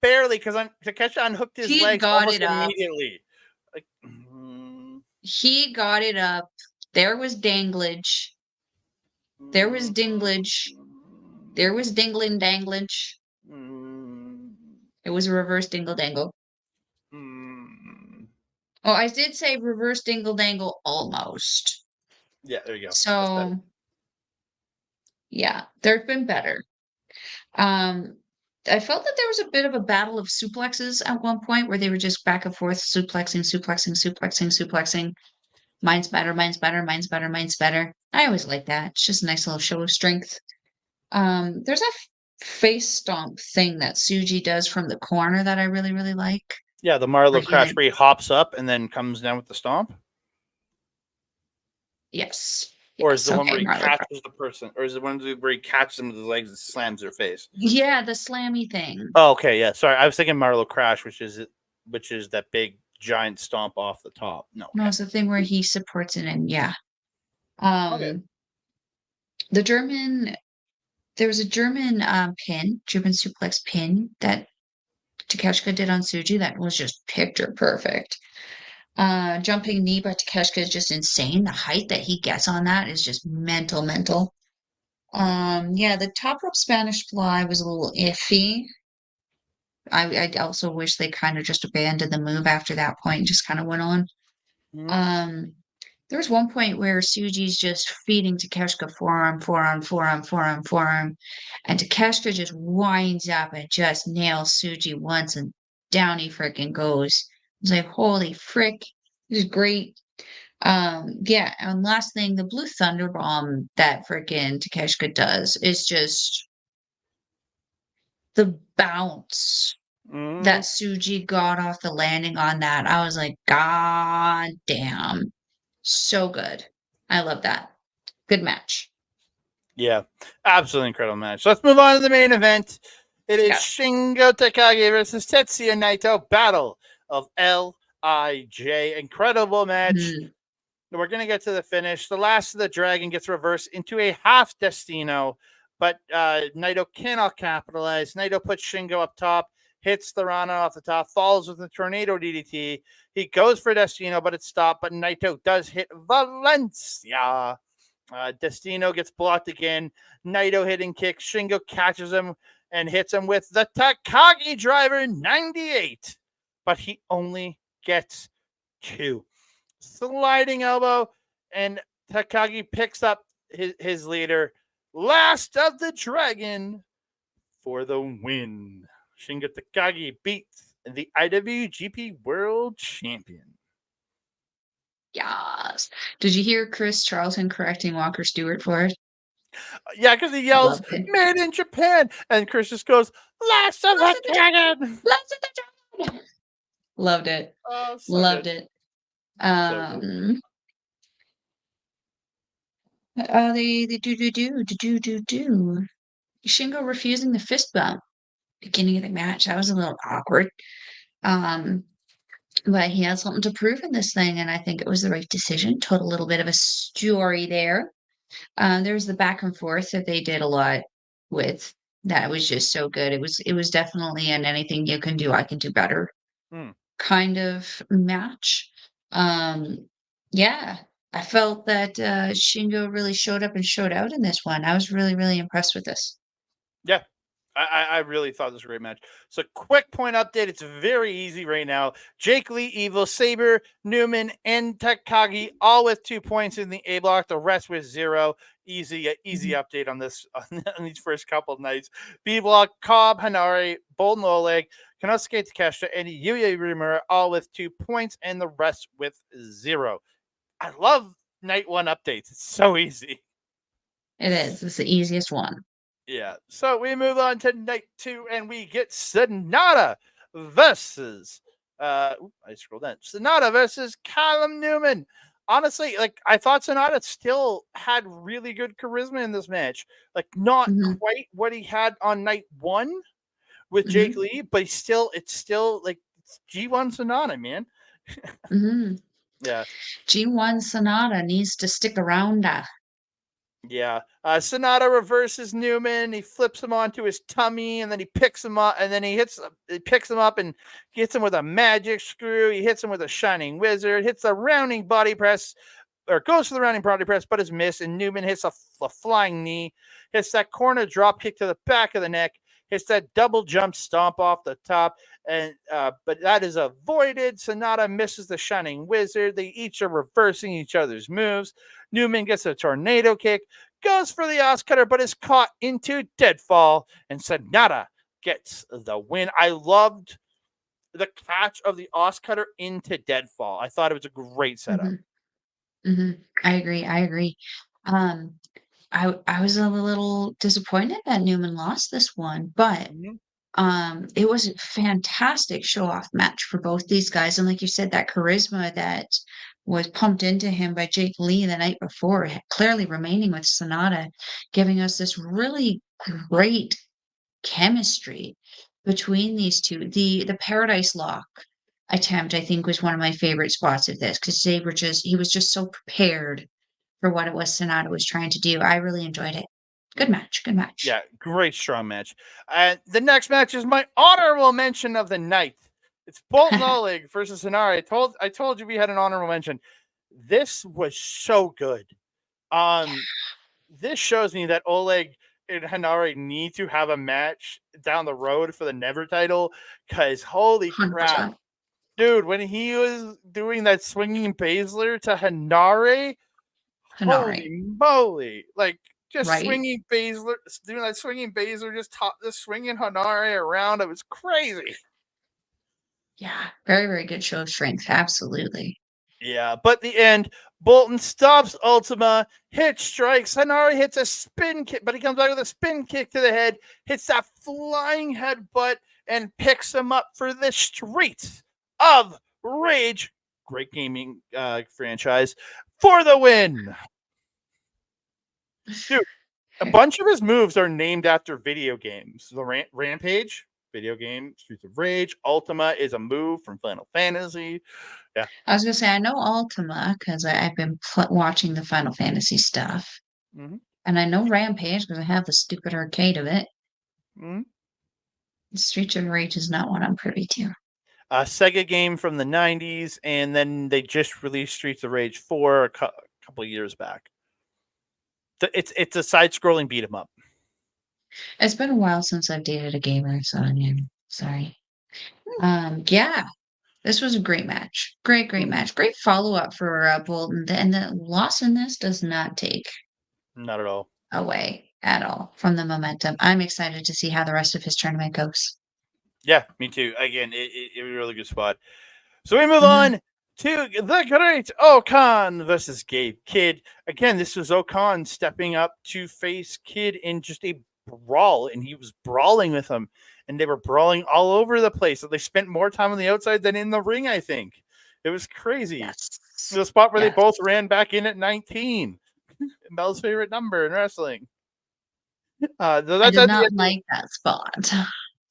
Barely, because Takeshita unhooked his he legs got almost it up. immediately. Like, mm. He got it up. There was danglage. There was dinglage. There was dingling danglage. Mm. It was a reverse dingle dangle. Mm. Oh, I did say reverse dingle dangle almost. Yeah, there you go. So, yeah, there's been better. Um. I felt that there was a bit of a battle of suplexes at one point where they were just back and forth, suplexing, suplexing, suplexing, suplexing. Mine's better, mine's better, mine's better, mine's better. I always like that. It's just a nice little show of strength. Um, there's a face stomp thing that Tsuji does from the corner that I really, really like. Yeah, the Marlow crash where he hops up and then comes down with the stomp. Yes. Or is yes, the one okay, where he Marlo catches Crash. the person, or is it one where he catches them with his legs and slams their face? Yeah, the slammy thing. Oh, okay, yeah. Sorry, I was thinking Marlow Crash, which is which is that big giant stomp off the top. No, no, okay. It's the thing where he supports it, and yeah. Um, okay. The German, there was a German um, pin, German suplex pin that Takeshita did on Tsuji that was just picture perfect. Uh, jumping knee by Takeshita is just insane. The height that he gets on that is just mental, mental. Um, yeah, the top rope Spanish fly was a little iffy. I, I also wish they kind of just abandoned the move after that point and just kind of went on. Mm-hmm. Um, There's one point where Tsuji's just feeding Takeshita forearm, forearm, forearm, forearm, forearm. And Takeshita just winds up and just nails Tsuji once and down he freaking goes. It's like, holy frick. This is great. Um, yeah, and last thing, the blue thunder bomb that freaking Takeshita does is just the bounce mm. that Tsuji got off the landing on that. I was like, God damn. So good. I love that. Good match. Yeah, absolutely incredible match. Let's move on to the main event. It is yeah. Shingo Takagi versus Tetsuya Naito, Battle of L I J. Incredible match. Mm. We're going to get to the finish. The last of the dragon gets reversed into a half destino, but uh, Naito cannot capitalize. Naito puts Shingo up top, hits the Rana off the top, falls with the tornado D D T. He goes for Destino, but it's stopped. But Naito does hit Valencia. Uh, Destino gets blocked again. Naito hitting kicks. Shingo catches him and hits him with the Takagi driver ninety-eight. But he only gets two. Sliding elbow, and Takagi picks up his, his leader. Last of the dragon for the win. Shingo Takagi beats the I W G P World Champion. Yes. Did you hear Chris Charlton correcting Walker Stewart for it? Yeah, because he yells, made in Japan. And Chris just goes, last of the dragon. Last of the dragon. Loved it. Oh, so Loved good. it. Um, so uh, they, they do, do, do, do, do, do. Shingo refusing the fist bump. Beginning of the match, that was a little awkward, um but he had something to prove in this thing, and I think it was the right decision. Told a little bit of a story there. Uh, there was the back and forth that they did a lot with. That was just so good. It was it was definitely an anything you can do, I can do better hmm. kind of match. Um, yeah, I felt that uh, Shingo really showed up and showed out in this one. I was really really impressed with this. Yeah. I, I really thought this was a great match. So quick point update. It's very easy right now. Jake Lee, Evil, Sabre, Newman, and Takagi, all with two points in the A block. The rest with zero. Easy, easy update on this on these first couple of nights. B block, Cobb, Henare, Boltin Oleg, Konosuke Takeshita, and Yuya Uemura, all with two points, and the rest with zero. I love night one updates. It's so easy. It is. It's the easiest one. Yeah, so we move on to night two, and we get Sanada versus, uh, oops, I scrolled down. Sanada versus Callum Newman. Honestly, like, I thought Sanada still had really good charisma in this match. Like, not mm-hmm. quite what he had on night one with Jake mm-hmm. Lee, but he's still, it's still, like, it's G one Sanada, man. mm-hmm. Yeah. G one Sanada needs to stick around. Uh. Yeah, uh, Sanada reverses Newman. He flips him onto his tummy, and then he picks him up, and then he hits, he picks him up, and gets him with a magic screw. He hits him with a shining wizard. Hits the rounding body press, or goes for the rounding body press, but is missed. And Newman hits a, a flying knee. Hits that corner drop kick to the back of the neck. Hits that double jump stomp off the top, and uh, but that is avoided. Sanada misses the shining wizard. They each are reversing each other's moves. Newman gets a tornado kick, goes for the ass cutter, but is caught into deadfall, and Sanada gets the win. I loved the catch of the ass cutter into deadfall. I thought it was a great setup. Mm-hmm. Mm-hmm. I agree. I agree. Um, I I was a little disappointed that Newman lost this one, but um, it was a fantastic show-off match for both these guys. And like you said, that charisma that was pumped into him by Jake Lee the night before, clearly remaining with Sanada, giving us this really great chemistry between these two. The the Paradise Lock attempt, I think, was one of my favorite spots of this, because Sabre just, he was just so prepared for what it was Sanada was trying to do. I really enjoyed it. Good match. Good match. Yeah, great, strong match. Uh, the next match is my honorable mention of the night. It's Boltin Oleg versus Henare. I told I told you we had an honorable mention. This was so good. Um, yeah. This shows me that Oleg and Henare need to have a match down the road for the Never title, because holy crap, Dude, when he was doing that swinging Baszler to Henare, Henare. Holy moly. Like, just right? swinging Baszler, doing that swinging Baszler, just, top, just swinging Henare around. It was crazy. Yeah, very, very good show of strength. Absolutely. Yeah, but the end, Boltin stops Ultima, hit strikes. Henare hits a spin kick, but he comes back with a spin kick to the head, hits that flying headbutt, and picks him up for the Streets of Rage. Great gaming uh, franchise for the win. Dude, a bunch of his moves are named after video games. The Ram Rampage. Video game, Streets of Rage. Ultima is a move from Final Fantasy. Yeah, I was gonna say I know Ultima because I've been watching the Final Fantasy stuff, mm-hmm. and I know Rampage because I have the stupid arcade of it. Mm-hmm. Streets of Rage is not one I'm privy to. A Sega game from the nineties, and then they just released Streets of Rage four a, cu a couple of years back. It's it's a side-scrolling beat 'em up. It's been a while since I've dated a gamer, so I mean, sorry. Um, yeah, this was a great match. Great, great match. Great follow-up for uh, Boltin. And the loss in this does not take not at all away at all from the momentum. I'm excited to see how the rest of his tournament goes. Yeah, me too. Again, it, it, it was a really good spot. So we move mm-hmm. on to the Great O-Khan versus Gabe Kidd. Again, this was O-Khan stepping up to face Kidd in just a brawl, and he was brawling with them, and they were brawling all over the place. So they spent more time on the outside than in the ring, I think. It was crazy. Yes. The spot where yes. they both ran back in at nineteen. Mel's favorite number in wrestling. Uh, so that's, I did not like that spot.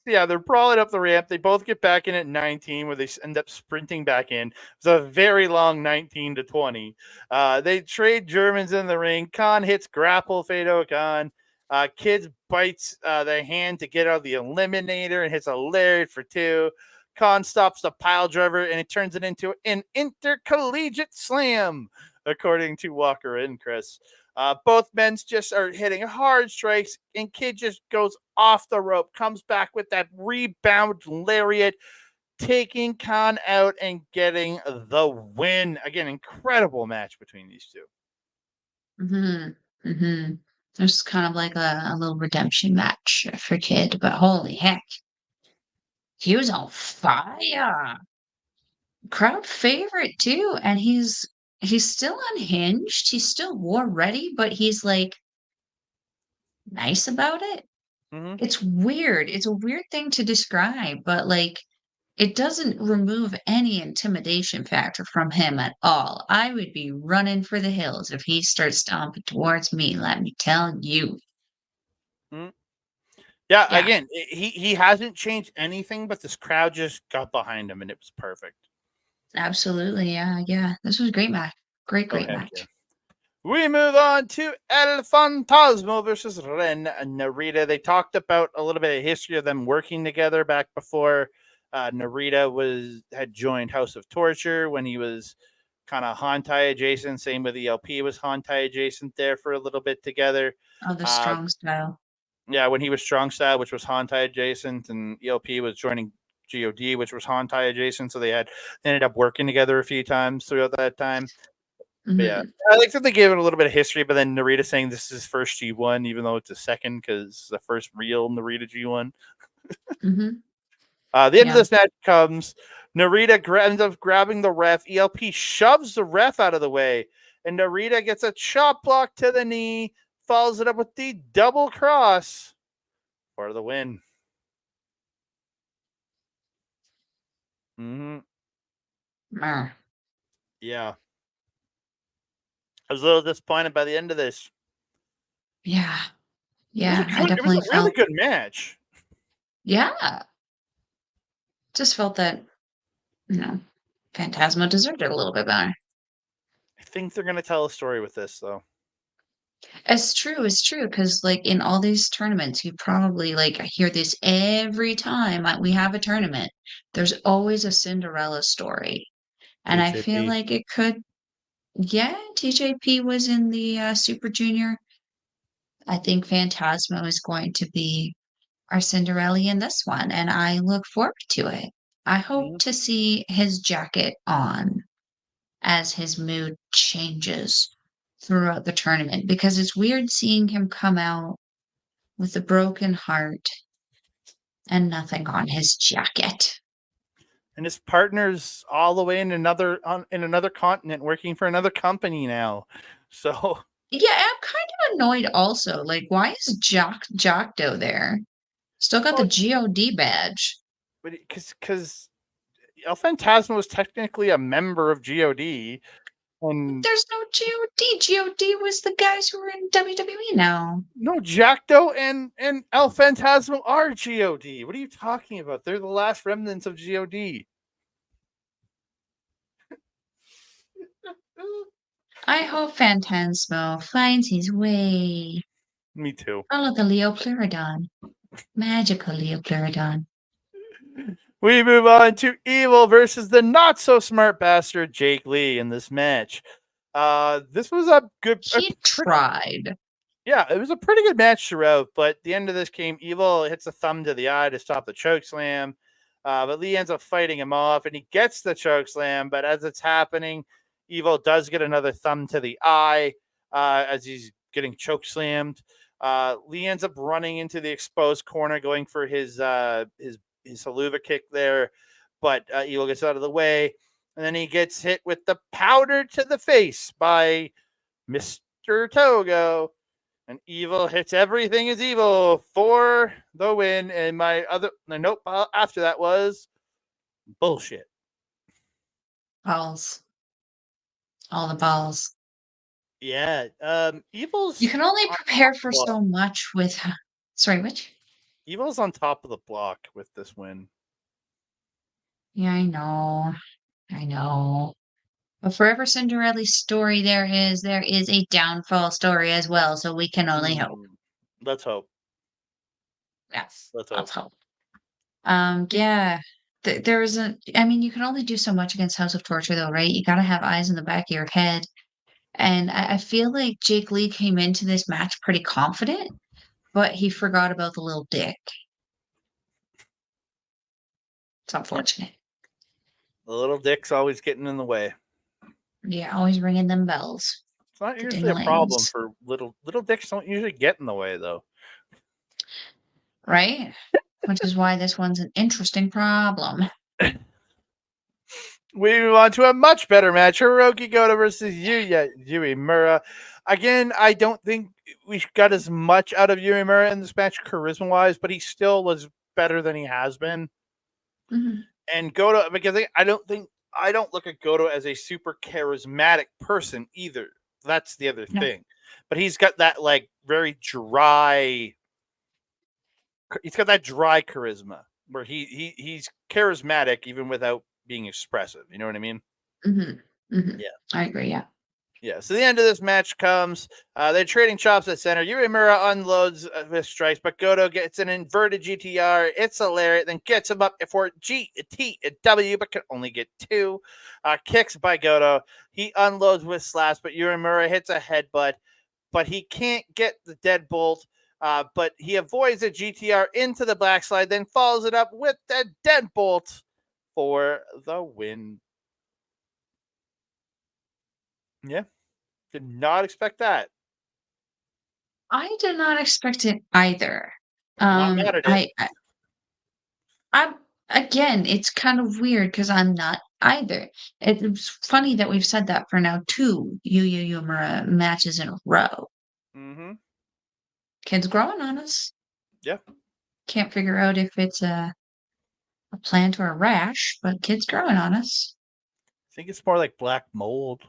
Yeah, they're brawling up the ramp. They both get back in at nineteen, where they end up sprinting back in. It's a very long nineteen to twenty. Uh, they trade Germans in the ring. Khan hits grapple, Fado Khan. Uh, Kidd bites uh, the hand to get out of the eliminator and hits a lariat for two. Khan stops the pile driver, and it turns it into an intercollegiate slam, according to Walker and Chris. Uh, both men just are hitting hard strikes, and Kidd just goes off the rope, comes back with that rebound lariat, taking Khan out and getting the win. Again, incredible match between these two. Mm-hmm. Mm-hmm. There's kind of like a, a little redemption match for Kidd, but holy heck. He was on fire. Crowd favorite too. And he's he's still unhinged. He's still war ready, but he's like nice about it. Mm-hmm. It's weird. It's a weird thing to describe, but like it doesn't remove any intimidation factor from him at all. I would be running for the hills if he starts stomping towards me, let me tell you. Mm-hmm. yeah, yeah, again, he, he hasn't changed anything, but this crowd just got behind him, and it was perfect. Absolutely, yeah, yeah. This was a great match. Great, great okay, match. Yeah. We move on to El Phantasmo versus Ren Narita. They talked about a little bit of history of them working together back before Uh, Narita was had joined House of Torture when he was kind of Hantai adjacent. Same with E L P was Hantai adjacent there for a little bit together. Oh, the Strong uh, Style. Yeah, when he was Strong Style, which was Hantai adjacent, and E L P was joining G O D, which was Hantai adjacent. So they had they ended up working together a few times throughout that time. Mm-hmm. Yeah, I like that they gave it a little bit of history, but then Narita saying this is his first G one, even though it's a second because the first real Narita G one. Mm-hmm. Uh, the end yeah. of this match comes. Narita ends up grabbing the ref. E L P shoves the ref out of the way. And Narita gets a chop block to the knee. Follows it up with the double cross for the win. Mm-hmm. Uh. Yeah. I was a little disappointed by the end of this. Yeah. Yeah. It was a, good, I definitely it was a really felt... good match. Yeah. Just felt that, you know, Phantasmo deserved it a little bit better. I think they're going to tell a story with this, though. It's true. It's true. Because, like, in all these tournaments, you probably, like, I hear this every time we have a tournament. There's always a Cinderella story. And T J P. I feel like it could, yeah, T J P was in the uh, Super Junior. I think Phantasmo is going to be our Cinderella in this one, and I look forward to it. I hope mm-hmm. to see his jacket on as his mood changes throughout the tournament, because it's weird seeing him come out with a broken heart and nothing on his jacket. And his partner's all the way in another on, in another continent, working for another company now. So yeah, I'm kind of annoyed also. Like, why is Jock Jocto there? Still got well, the G O D badge. But because because El Phantasmo was technically a member of G O D. And there's no G O D. G O D was the guys who were in W W E now. No, Jocto and, and El Phantasmo are G O D. What are you talking about? They're the last remnants of G O D. I hope Phantasmo finds his way. Me too. Follow the Leopleurodon. Magical Leopleurodon. We move on to Evil versus the not-so-smart bastard Jake Lee in this match. Uh, this was a good... He a, tried. Yeah, it was a pretty good match throughout, but at the end of this game, Evil hits a thumb to the eye to stop the chokeslam, uh, but Lee ends up fighting him off, and he gets the chokeslam, but as it's happening, Evil does get another thumb to the eye uh, as he's getting chokeslammed. Uh, Lee ends up running into the exposed corner, going for his uh, his his haluva kick there, but uh, Evil gets out of the way, and then he gets hit with the powder to the face by Mister Togo, and Evil hits everything is Evil for the win. And my other my note after that was bullshit. Balls, all the balls. Yeah, um, Evil's. You can only prepare for so much with. Sorry, which. Evil's on top of the block with this win. Yeah, I know. I know. But for every Cinderella's story there is, there is a downfall story as well, so we can only hope. Let's hope. Yes. Let's hope. Let's hope. Um, yeah. Th there was a... I mean, you can only do so much against House of Torture, though, right? You gotta have eyes in the back of your head. And I, I feel like Jake Lee came into this match pretty confident. But he forgot about the little dick. It's unfortunate. The little dick's always getting in the way. Yeah, always ringing them bells. It's not usually a problem for little little dicks. Don't usually get in the way though, right? Which is why this one's an interesting problem. We move on to a much better match: Hirooki Goto versus Yuya Uemura. Again, I don't think we got as much out of Uemura in this match charisma-wise, but he still was better than he has been. Mm-hmm. And Goto, because I don't think, I don't look at Goto as a super charismatic person either. That's the other no. thing. But he's got that, like, very dry, he's got that dry charisma, where he, he he's charismatic even without being expressive. You know what I mean? Mm-hmm. Mm-hmm. Yeah. I agree, yeah. Yeah, so the end of this match comes. Uh, they're trading chops at center. Uemura unloads uh, with strikes, but Goto gets an inverted G T R. It's hilarious. Then gets him up for G T W, but can only get two. Uh, kicks by Goto. He unloads with slaps, but Uemura hits a headbutt. But he can't get the deadbolt. Uh, but he avoids a G T R into the backslide, then follows it up with the deadbolt for the win. Yeah. Did not expect that. I did not expect it either. Um, not it. I, I, I'm again, it's kind of weird because I'm not either. It's funny that we've said that for now two Yuya Uemura matches in a row. Mm-hmm. Kids growing on us. Yeah. Can't figure out if it's a a plant or a rash, but kids growing on us. I think it's more like black mold.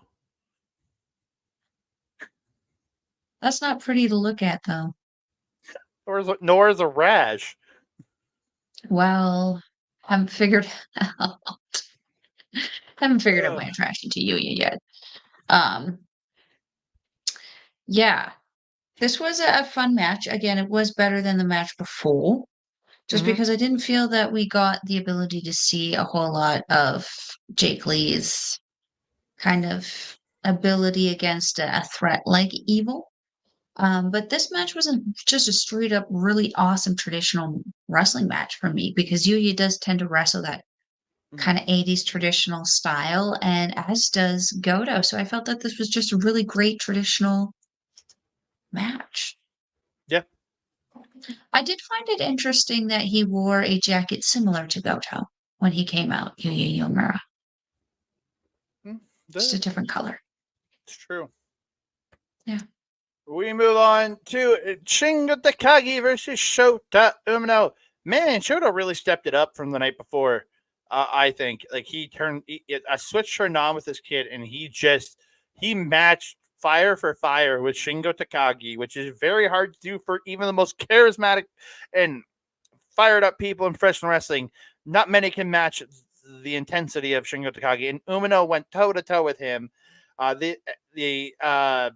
That's not pretty to look at, though. Nor is, nor is a rash. Well, haven't figured out. haven't figured Ugh. out my attraction to Yuya yet. Um, yeah, this was a, a fun match. Again, it was better than the match before, just mm-hmm. because I didn't feel that we got the ability to see a whole lot of Jake Lee's kind of ability against a, a threat like Evil. Um, but this match wasn't just a straight up really awesome traditional wrestling match for me, because Yuya does tend to wrestle that mm-hmm. kind of eighties traditional style, and as does Goto. So I felt that this was just a really great traditional match. Yeah. I did find it interesting that he wore a jacket similar to Goto when he came out, Yuya Uemura. Mm, just a different color. It's true. Yeah. We move on to Shingo Takagi versus Shota Umino. Man, Shota really stepped it up from the night before, uh, I think. Like, he turned he, I switched turned on with this kid, and he just he matched fire for fire with Shingo Takagi, which is very hard to do for even the most charismatic and fired up people in professional wrestling. Not many can match the intensity of Shingo Takagi, and Umino went toe to toe with him. Uh, the the uh,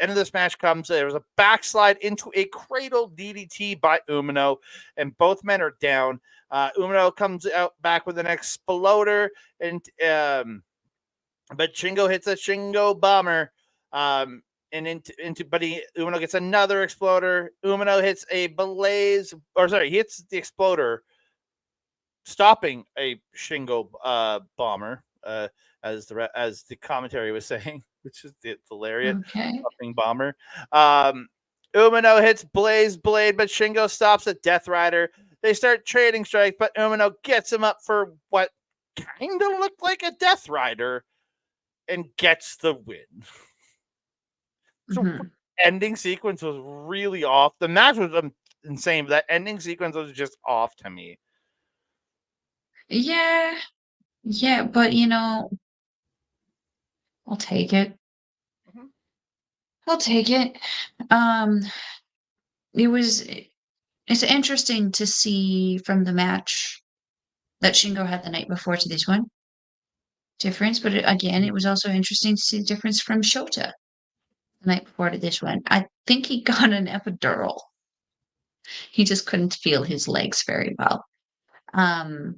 end of this match comes. There was a backslide into a cradle D D T by Umino, and both men are down. Uh, Umino comes out back with an exploder, and um, but Shingo hits a Shingo bomber, um, and into into. But he, Umino gets another exploder. Umino hits a blaze, or sorry, he hits the exploder, stopping a Shingo uh, bomber. Uh, as the as the commentary was saying, which is the, the lariat, okay. bomber. Um, Umino hits Blaze Blade, but Shingo stops a Death Rider. They start trading strikes, but Umino gets him up for what kind of looked like a Death Rider and gets the win. So mm-hmm. ending sequence was really off. The match was um, insane, but that ending sequence was just off to me. Yeah. Yeah, but, you know, I'll take it. Mm-hmm. I'll take it. Um, it was, it's interesting to see from the match that Shingo had the night before to this one difference. But it, again, it was also interesting to see the difference from Shota the night before to this one. I think he got an epidural. He just couldn't feel his legs very well. Um.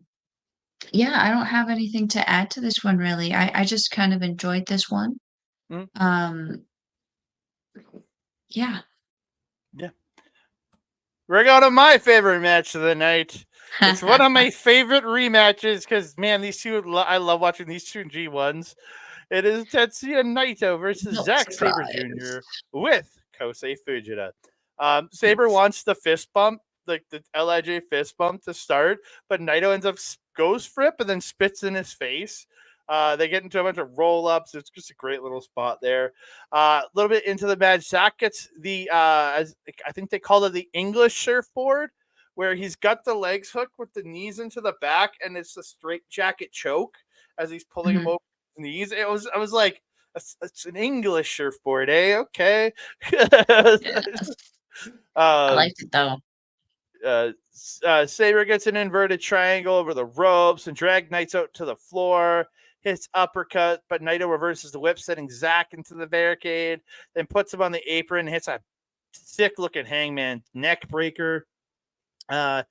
Yeah, I don't have anything to add to this one, really. I, I just kind of enjoyed this one. Mm. Um, yeah. Yeah. We're going to my favorite match of the night. It's one of my favorite rematches because, man, these two, I love watching these two G ones. It is Tetsuya Naito versus no Zack Sabre Junior with Kosei Fujita. Um, Sabre yes. wants the fist bump, like the L I J fist bump to start, but Naito ends up goes for it, but then spits in his face. Uh, they get into a bunch of roll-ups. It's just a great little spot there. A uh, little bit into the match, Zack gets the, uh, as I think they call it the English surfboard, where he's got the legs hooked with the knees into the back, and it's a straight jacket choke as he's pulling mm-hmm. him over his knees. It was, I was like, it's, it's an English surfboard, eh? Okay. Yes. um, I liked it, though. Uh, uh, Sabre gets an inverted triangle over the ropes and drag Naito out to the floor, hits uppercut, but Naito reverses the whip, sending Zack into the barricade, then puts him on the apron, hits a sick looking hangman neck breaker. Uh,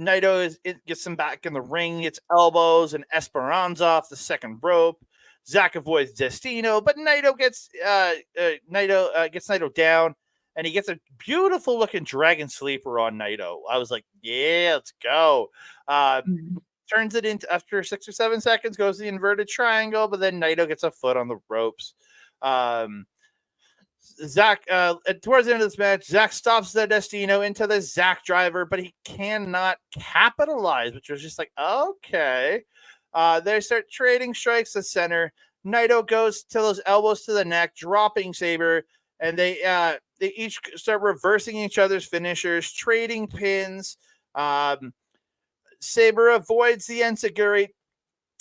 Naito is, it gets him back in the ring, hits elbows and Esperanza off the second rope. Zack avoids Destino, but Naito gets uh, uh, Naito uh, gets Naito down. And he gets a beautiful looking dragon sleeper on Naito. I was like, yeah, let's go. Uh, mm-hmm. Turns it into, after six or seven seconds, goes the inverted triangle, but then Naito gets a foot on the ropes. Um, Zack, uh, towards the end of this match, Zack stops the Destino into the Zack driver, but he cannot capitalize, which was just like, okay. Uh, they start trading strikes to center. Naito goes to those elbows to the neck, dropping Sabre, and they, uh, They each start reversing each other's finishers, trading pins. Um, Sabre avoids the Enziguri,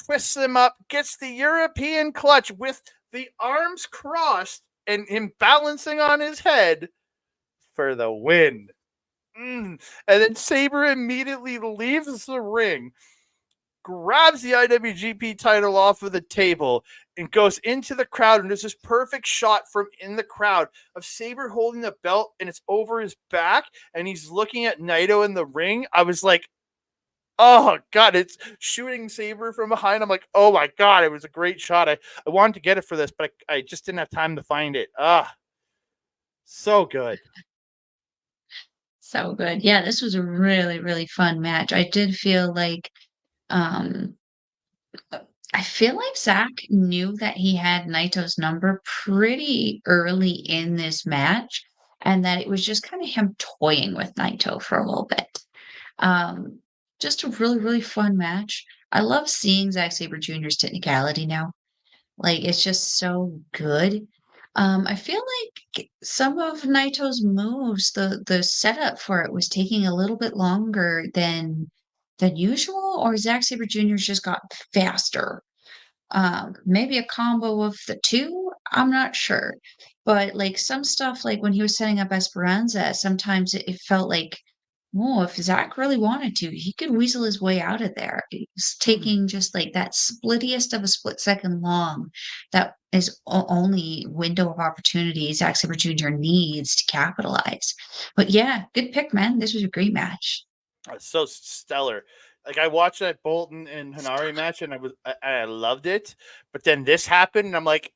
twists him up, gets the European clutch with the arms crossed and him balancing on his head for the win. Mm. And then Sabre immediately leaves the ring, grabs the I W G P title off of the table and goes into the crowd. And there's this perfect shot from in the crowd of Sabre holding the belt and it's over his back. And he's looking at Naito in the ring. I was like, oh God, it's shooting Sabre from behind. I'm like, oh my God, it was a great shot. I, I wanted to get it for this, but I, I just didn't have time to find it. Ah, so good. So good. Yeah, this was a really, really fun match. I did feel like, Um, I feel like Zack knew that he had Naito's number pretty early in this match, and that it was just kind of him toying with Naito for a little bit. Um, just a really, really fun match. I love seeing Zack Sabre Junior's technicality now. Like, it's just so good. Um, I feel like some of Naito's moves, the the setup for it was taking a little bit longer than than usual, or Zack Sabre Junior's just got faster. Um, maybe a combo of the two, I'm not sure. But like some stuff, like when he was setting up Esperanza, sometimes it, it felt like, oh, if Zack really wanted to, he could weasel his way out of there. It's taking just like that splittiest of a split second long. That is only window of opportunity Zack Sabre Junior needs to capitalize. But yeah, good pick, man. This was a great match. It's so stellar. Like, I watched that Boltin and Henare match, and I was I, I loved it. But then this happened, and I'm like,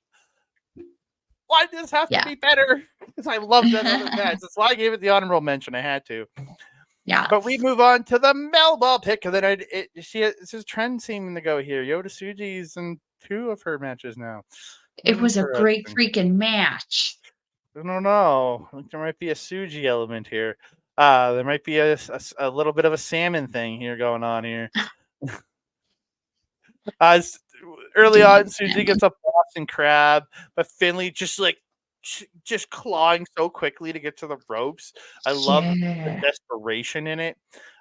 why did this have yeah. to be better? Because I loved that other match. That's why I gave it the honorable mention. I had to. Yeah. But we move on to the Melba pick. And then I, it, she, this is trend seeming to go here. Yota Tsuji's in two of her matches now. It was a great freaking match. I don't know. There might be a Tsuji element here. Uh, there might be a, a, a little bit of a salmon thing here going on here. uh, early on, Tsuji gets a Boston crab, but Finlay just like, just clawing so quickly to get to the ropes. I love yeah. the desperation in it.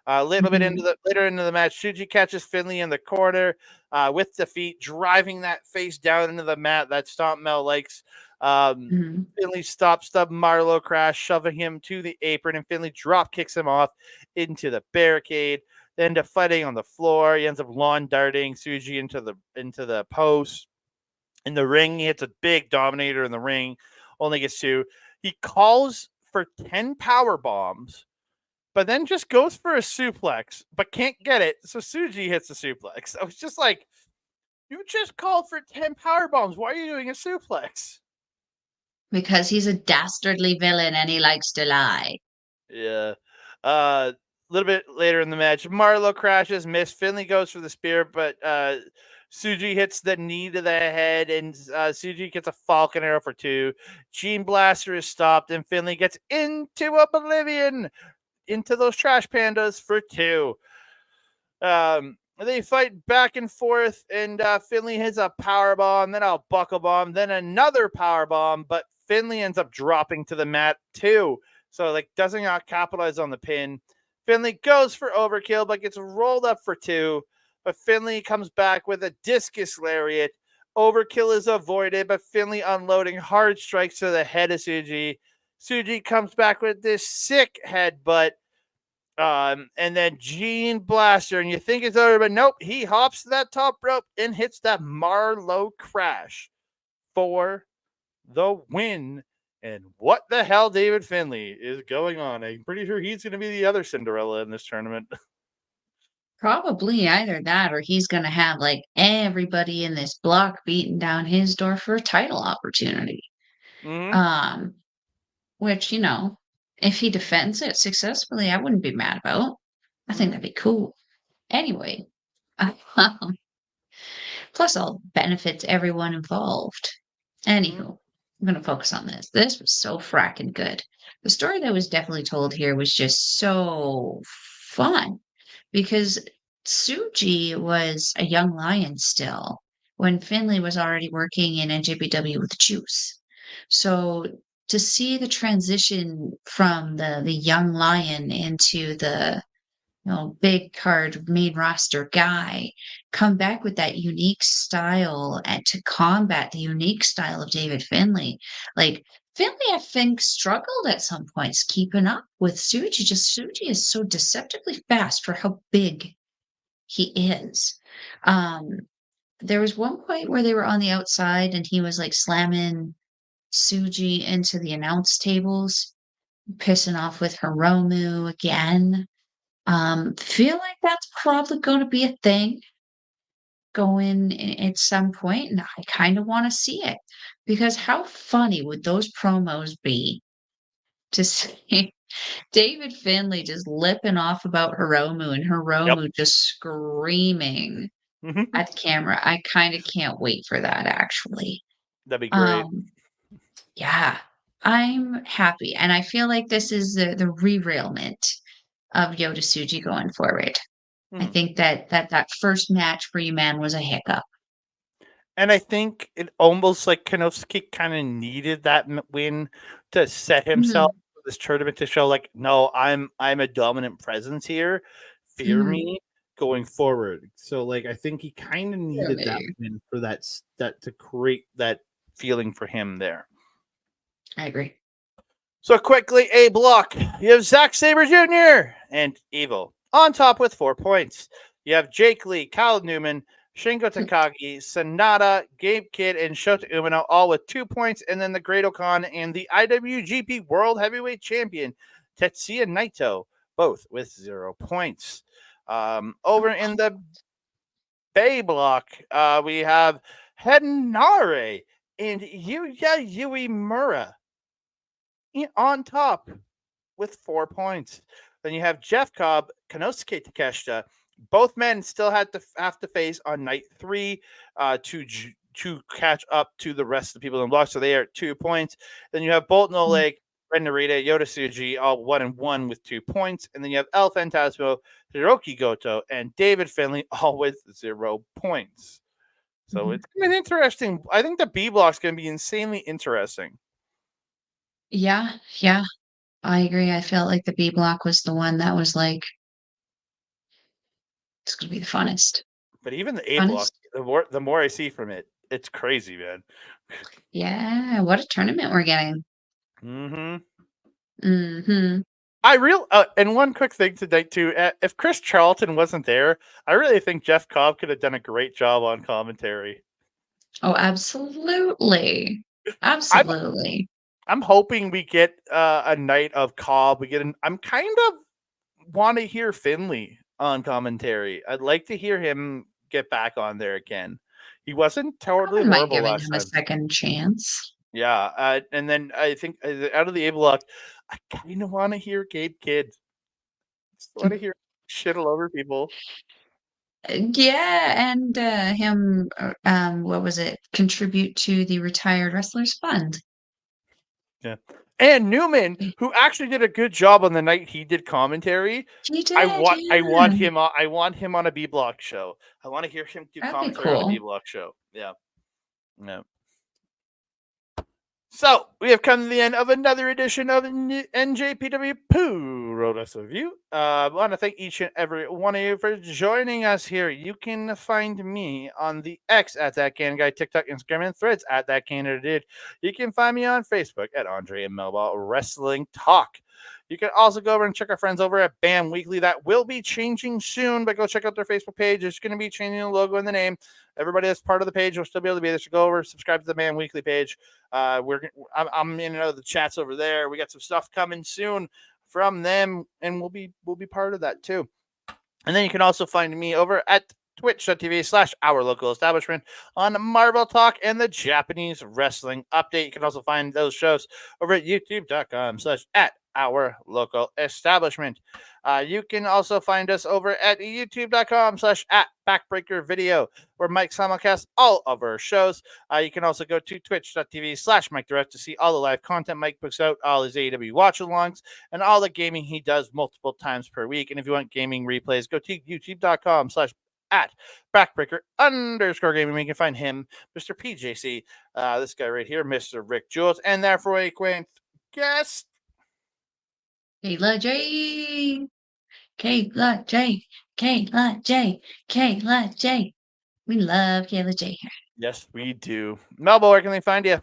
A uh, little mm-hmm. bit into the later into the match, Tsuji catches Finlay in the corner uh, with the feet, driving that face down into the mat. That stomp Mel likes. Um, mm-hmm. Finlay stops stub Marlow crash, shoving him to the apron, and Finlay drop kicks him off into the barricade. They end up fighting on the floor. He ends up lawn darting Tsuji into the into the post. In the ring, he hits a big dominator in the ring. Only gets two. He calls for ten power bombs, but then just goes for a suplex, but can't get it. So Tsuji hits the suplex. I was just like, you just called for ten power bombs. Why are you doing a suplex? Because he's a dastardly villain and he likes to lie. Yeah. Uh, a little bit later in the match, Marlow crashes, miss. Finlay goes for the spear, but uh, Tsuji hits the knee to the head, and uh, Tsuji gets a Falcon Arrow for two. Gene Blaster is stopped, and Finlay gets into oblivion, into those trash pandas for two. Um, they fight back and forth, and uh, Finlay hits a power bomb, then a buckle bomb, then another power bomb, but Finlay ends up dropping to the mat too. So like doesn't not capitalize on the pin. Finlay goes for overkill, but gets rolled up for two. But Finlay comes back with a discus lariat. Overkill is avoided, but Finlay unloading hard strikes to the head of Tsuji. Tsuji comes back with this sick headbutt. Um, and then Gene Blaster, and you think it's over, but nope, he hops to that top rope and hits that Marlow crash for the win. And what the hell, David Finlay, is going on? I'm pretty sure he's going to be the other Cinderella in this tournament. Probably either that, or he's going to have like everybody in this block beating down his door for a title opportunity. Mm-hmm. Um, which, you know, if he defends it successfully, I wouldn't be mad about. I think that'd be cool. Anyway, um, plus all benefits everyone involved. Anywho, I'm going to focus on this. This was so fracking good. The story that was definitely told here was just so fun. Because Tsuji was a young lion still when Finlay was already working in N J P W with Juice. So to see the transition from the, the young lion into the you know, big card main roster guy, come back with that unique style and to combat the unique style of David Finlay. Like, Finlay, I think, struggled at some points keeping up with Tsuji. Just Tsuji is so deceptively fast for how big he is. Um, there was one point where they were on the outside and he was like slamming Tsuji into the announce tables, pissing off with Hiromu again. Um, feel like that's probably going to be a thing going at some point, and I kind of want to see it. Because how funny would those promos be to see David Finlay just lipping off about Hiromu and Hiromu yep. just screaming mm-hmm. at the camera. I kind of can't wait for that, actually. That'd be great. Um, yeah, I'm happy. And I feel like this is the, the re-railment of Yota Tsuji going forward. Mm. I think that, that that first match for you, man, was a hiccup. And I think it almost like Konosuke kind of needed that win to set himself mm-hmm. for this tournament to show, like, no, I'm I'm a dominant presence here. Fear mm-hmm. me going forward. So, like, I think he kind of needed yeah, that win for that that to create that feeling for him there. I agree. So quickly, A block. You have Zack Sabre Junior and Evil on top with four points. You have Jake Lee, Callum Newman, Shingo Takagi, Sanada, Gabe Kidd, and Shota Umino all with two points. And then the Great O-Khan and the I W G P World Heavyweight Champion, Tetsuya Naito, both with zero points. Um, over in the Bay block, uh, we have Henare and Yuya Uemura on top with four points. Then you have Jeff Cobb, Konosuke Takeshita. Both men still had to have to face on night three uh, to to catch up to the rest of the people in the block. So they are at two points. Then you have Boltin Oleg, Ren Narita, Yota Tsuji, all one and one with two points. And then you have El Phantasmo, Hirooki Goto, and David Finlay, all with zero points. So mm-hmm. it's been interesting. I think the B block's going to be insanely interesting. Yeah, yeah. I agree. I felt like the B block was the one that was like, it's going to be the funnest. But even the A funnest. block, the more, the more I see from it, it's crazy, man. Yeah, what a tournament we're getting. Mm-hmm. Mm-hmm. I real uh, and one quick thing tonight too. Uh, if Chris Charlton wasn't there, I really think Jeff Cobb could have done a great job on commentary. Oh, absolutely, absolutely. I'm hoping we get uh, a night of Cobb. We get an, I'm kind of want to hear Finlay on commentary. I'd like to hear him get back on there again. He wasn't totally horrible might give last him time. A second chance. Yeah, uh, and then I think uh, out of the A block, I kind of want to hear Gabe Kidd. I want to hear shit all over people. Yeah, and uh, him, um, what was it? Contribute to the Retired Wrestlers Fund. Yeah. And Newman, who actually did a good job on the night he did commentary. He did, I want yeah. I want him on I want him on a B block show. I want to hear him do That'd commentary cool. on a B block show. Yeah. Yeah. So we have come to the end of another edition of N J P W Poo Road Wrestling Review. Uh, I want to thank each and every one of you for joining us here. You can find me on the X at That Can Guy, TikTok, Instagram, and Threads at That Canada Dude. You can find me on Facebook at Andre and Melba Wrestling Talk. You can also go over and check our friends over at B A M Weekly. That will be changing soon, but go check out their Facebook page. It's going to be changing the logo and the name. Everybody that's part of the page will still be able to be there. So go over, subscribe to the B A M Weekly page. Uh, we're I'm, I'm in another chats over there. We got some stuff coming soon from them, and we'll be we'll be part of that too. And then you can also find me over at twitch.tv slash our local establishment on Marvel Talk and the Japanese Wrestling Update. You can also find those shows over at youtube.com slash at our local establishment. Uh, you can also find us over at youtube.com slash at backbreaker video, where Mike simulcasts all of our shows. Uh, you can also go to twitch.tv slash Mike Direct to see all the live content Mike puts out, all his A E W watch alongs, and all the gaming he does multiple times per week. And if you want gaming replays, go to youtube.com slash at backbreaker underscore gaming. You can find him, Mister P J C, uh, this guy right here, Mister Rick Jules, and therefore a quaint guest. Kayla J, Kayla J, Kayla J, Kayla J. We love Kayla J here. Yes, we do. Melba, where can they find you?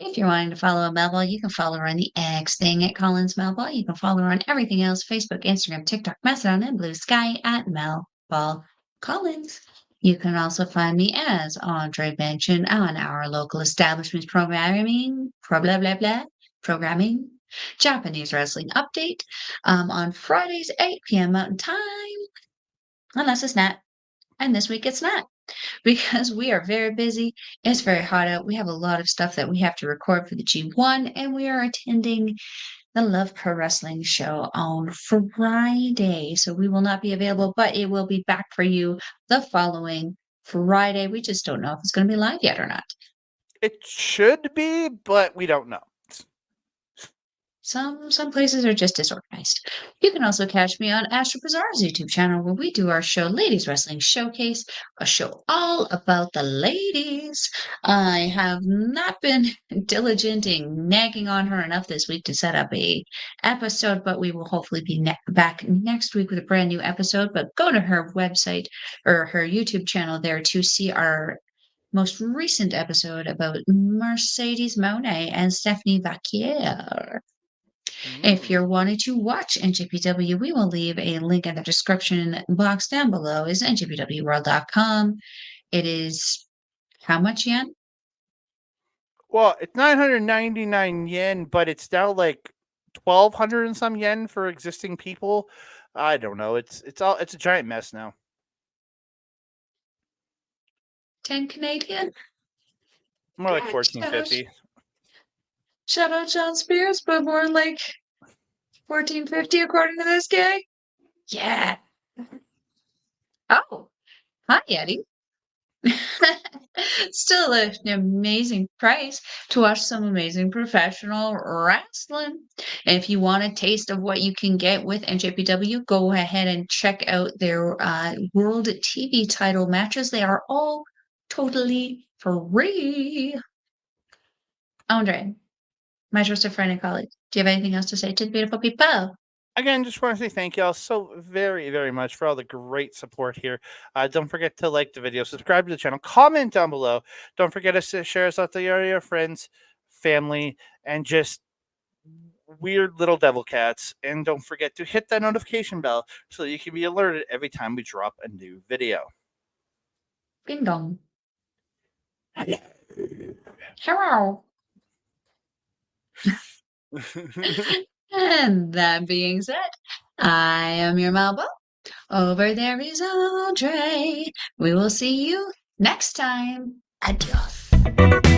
If you're wanting to follow Melba, you can follow her on the X thing at Collins Melba. You can follow her on everything else: Facebook, Instagram, TikTok, Mastodon, and Blue Sky at Melba Collins. You can also find me, as Andre mentioned, on our local establishment programming, blah blah blah blah programming. Japanese Wrestling Update um, on Fridays, eight p m Mountain Time. Unless it's not. And this week it's not. because we are very busy. It's very hot out. We have a lot of stuff that we have to record for the G one, and we are attending the Love Pro Wrestling show on Friday. So we will not be available, but it will be back for you the following Friday. We just don't know if it's going to be live yet or not. It should be, but we don't know. Some some places are just disorganized. You can also catch me on Astro Bizarre's YouTube channel, where we do our show, Ladies Wrestling Showcase, a show all about the ladies. I have not been diligent in nagging on her enough this week to set up a episode, but we will hopefully be ne- back next week with a brand new episode. But go to her website or her YouTube channel there to see our most recent episode about Mercedes Moné and Stephanie Vacquier. If you're wanting to watch N J P W, we will leave a link in the description box down below. It's N J P W world dot com. It is how much yen? Well, it's nine hundred ninety-nine yen, but it's now like twelve hundred and some yen for existing people. I don't know. It's it's all it's a giant mess now. ten Canadian? More like fourteen fifty. Shout out John Spears, but more like fourteen fifty according to this guy. Yeah. Oh, hi, Eddie. Still an amazing price to watch some amazing professional wrestling. And if you want a taste of what you can get with N J P W, go ahead and check out their uh, World T V title matches. They are all totally free. Andre, my trusted friend and colleague, do you have anything else to say to the beautiful people? Again, just want to say thank you all so very, very much for all the great support here. Uh, don't forget to like the video, subscribe to the channel, comment down below. Don't forget to share us out to your friends, family, and just weird little devil cats. And don't forget to hit that notification bell so that you can be alerted every time we drop a new video. Ding dong. Hello. Hello. And that being said, I am your Malbo. Over there is Andre. We will see you next time. Adios.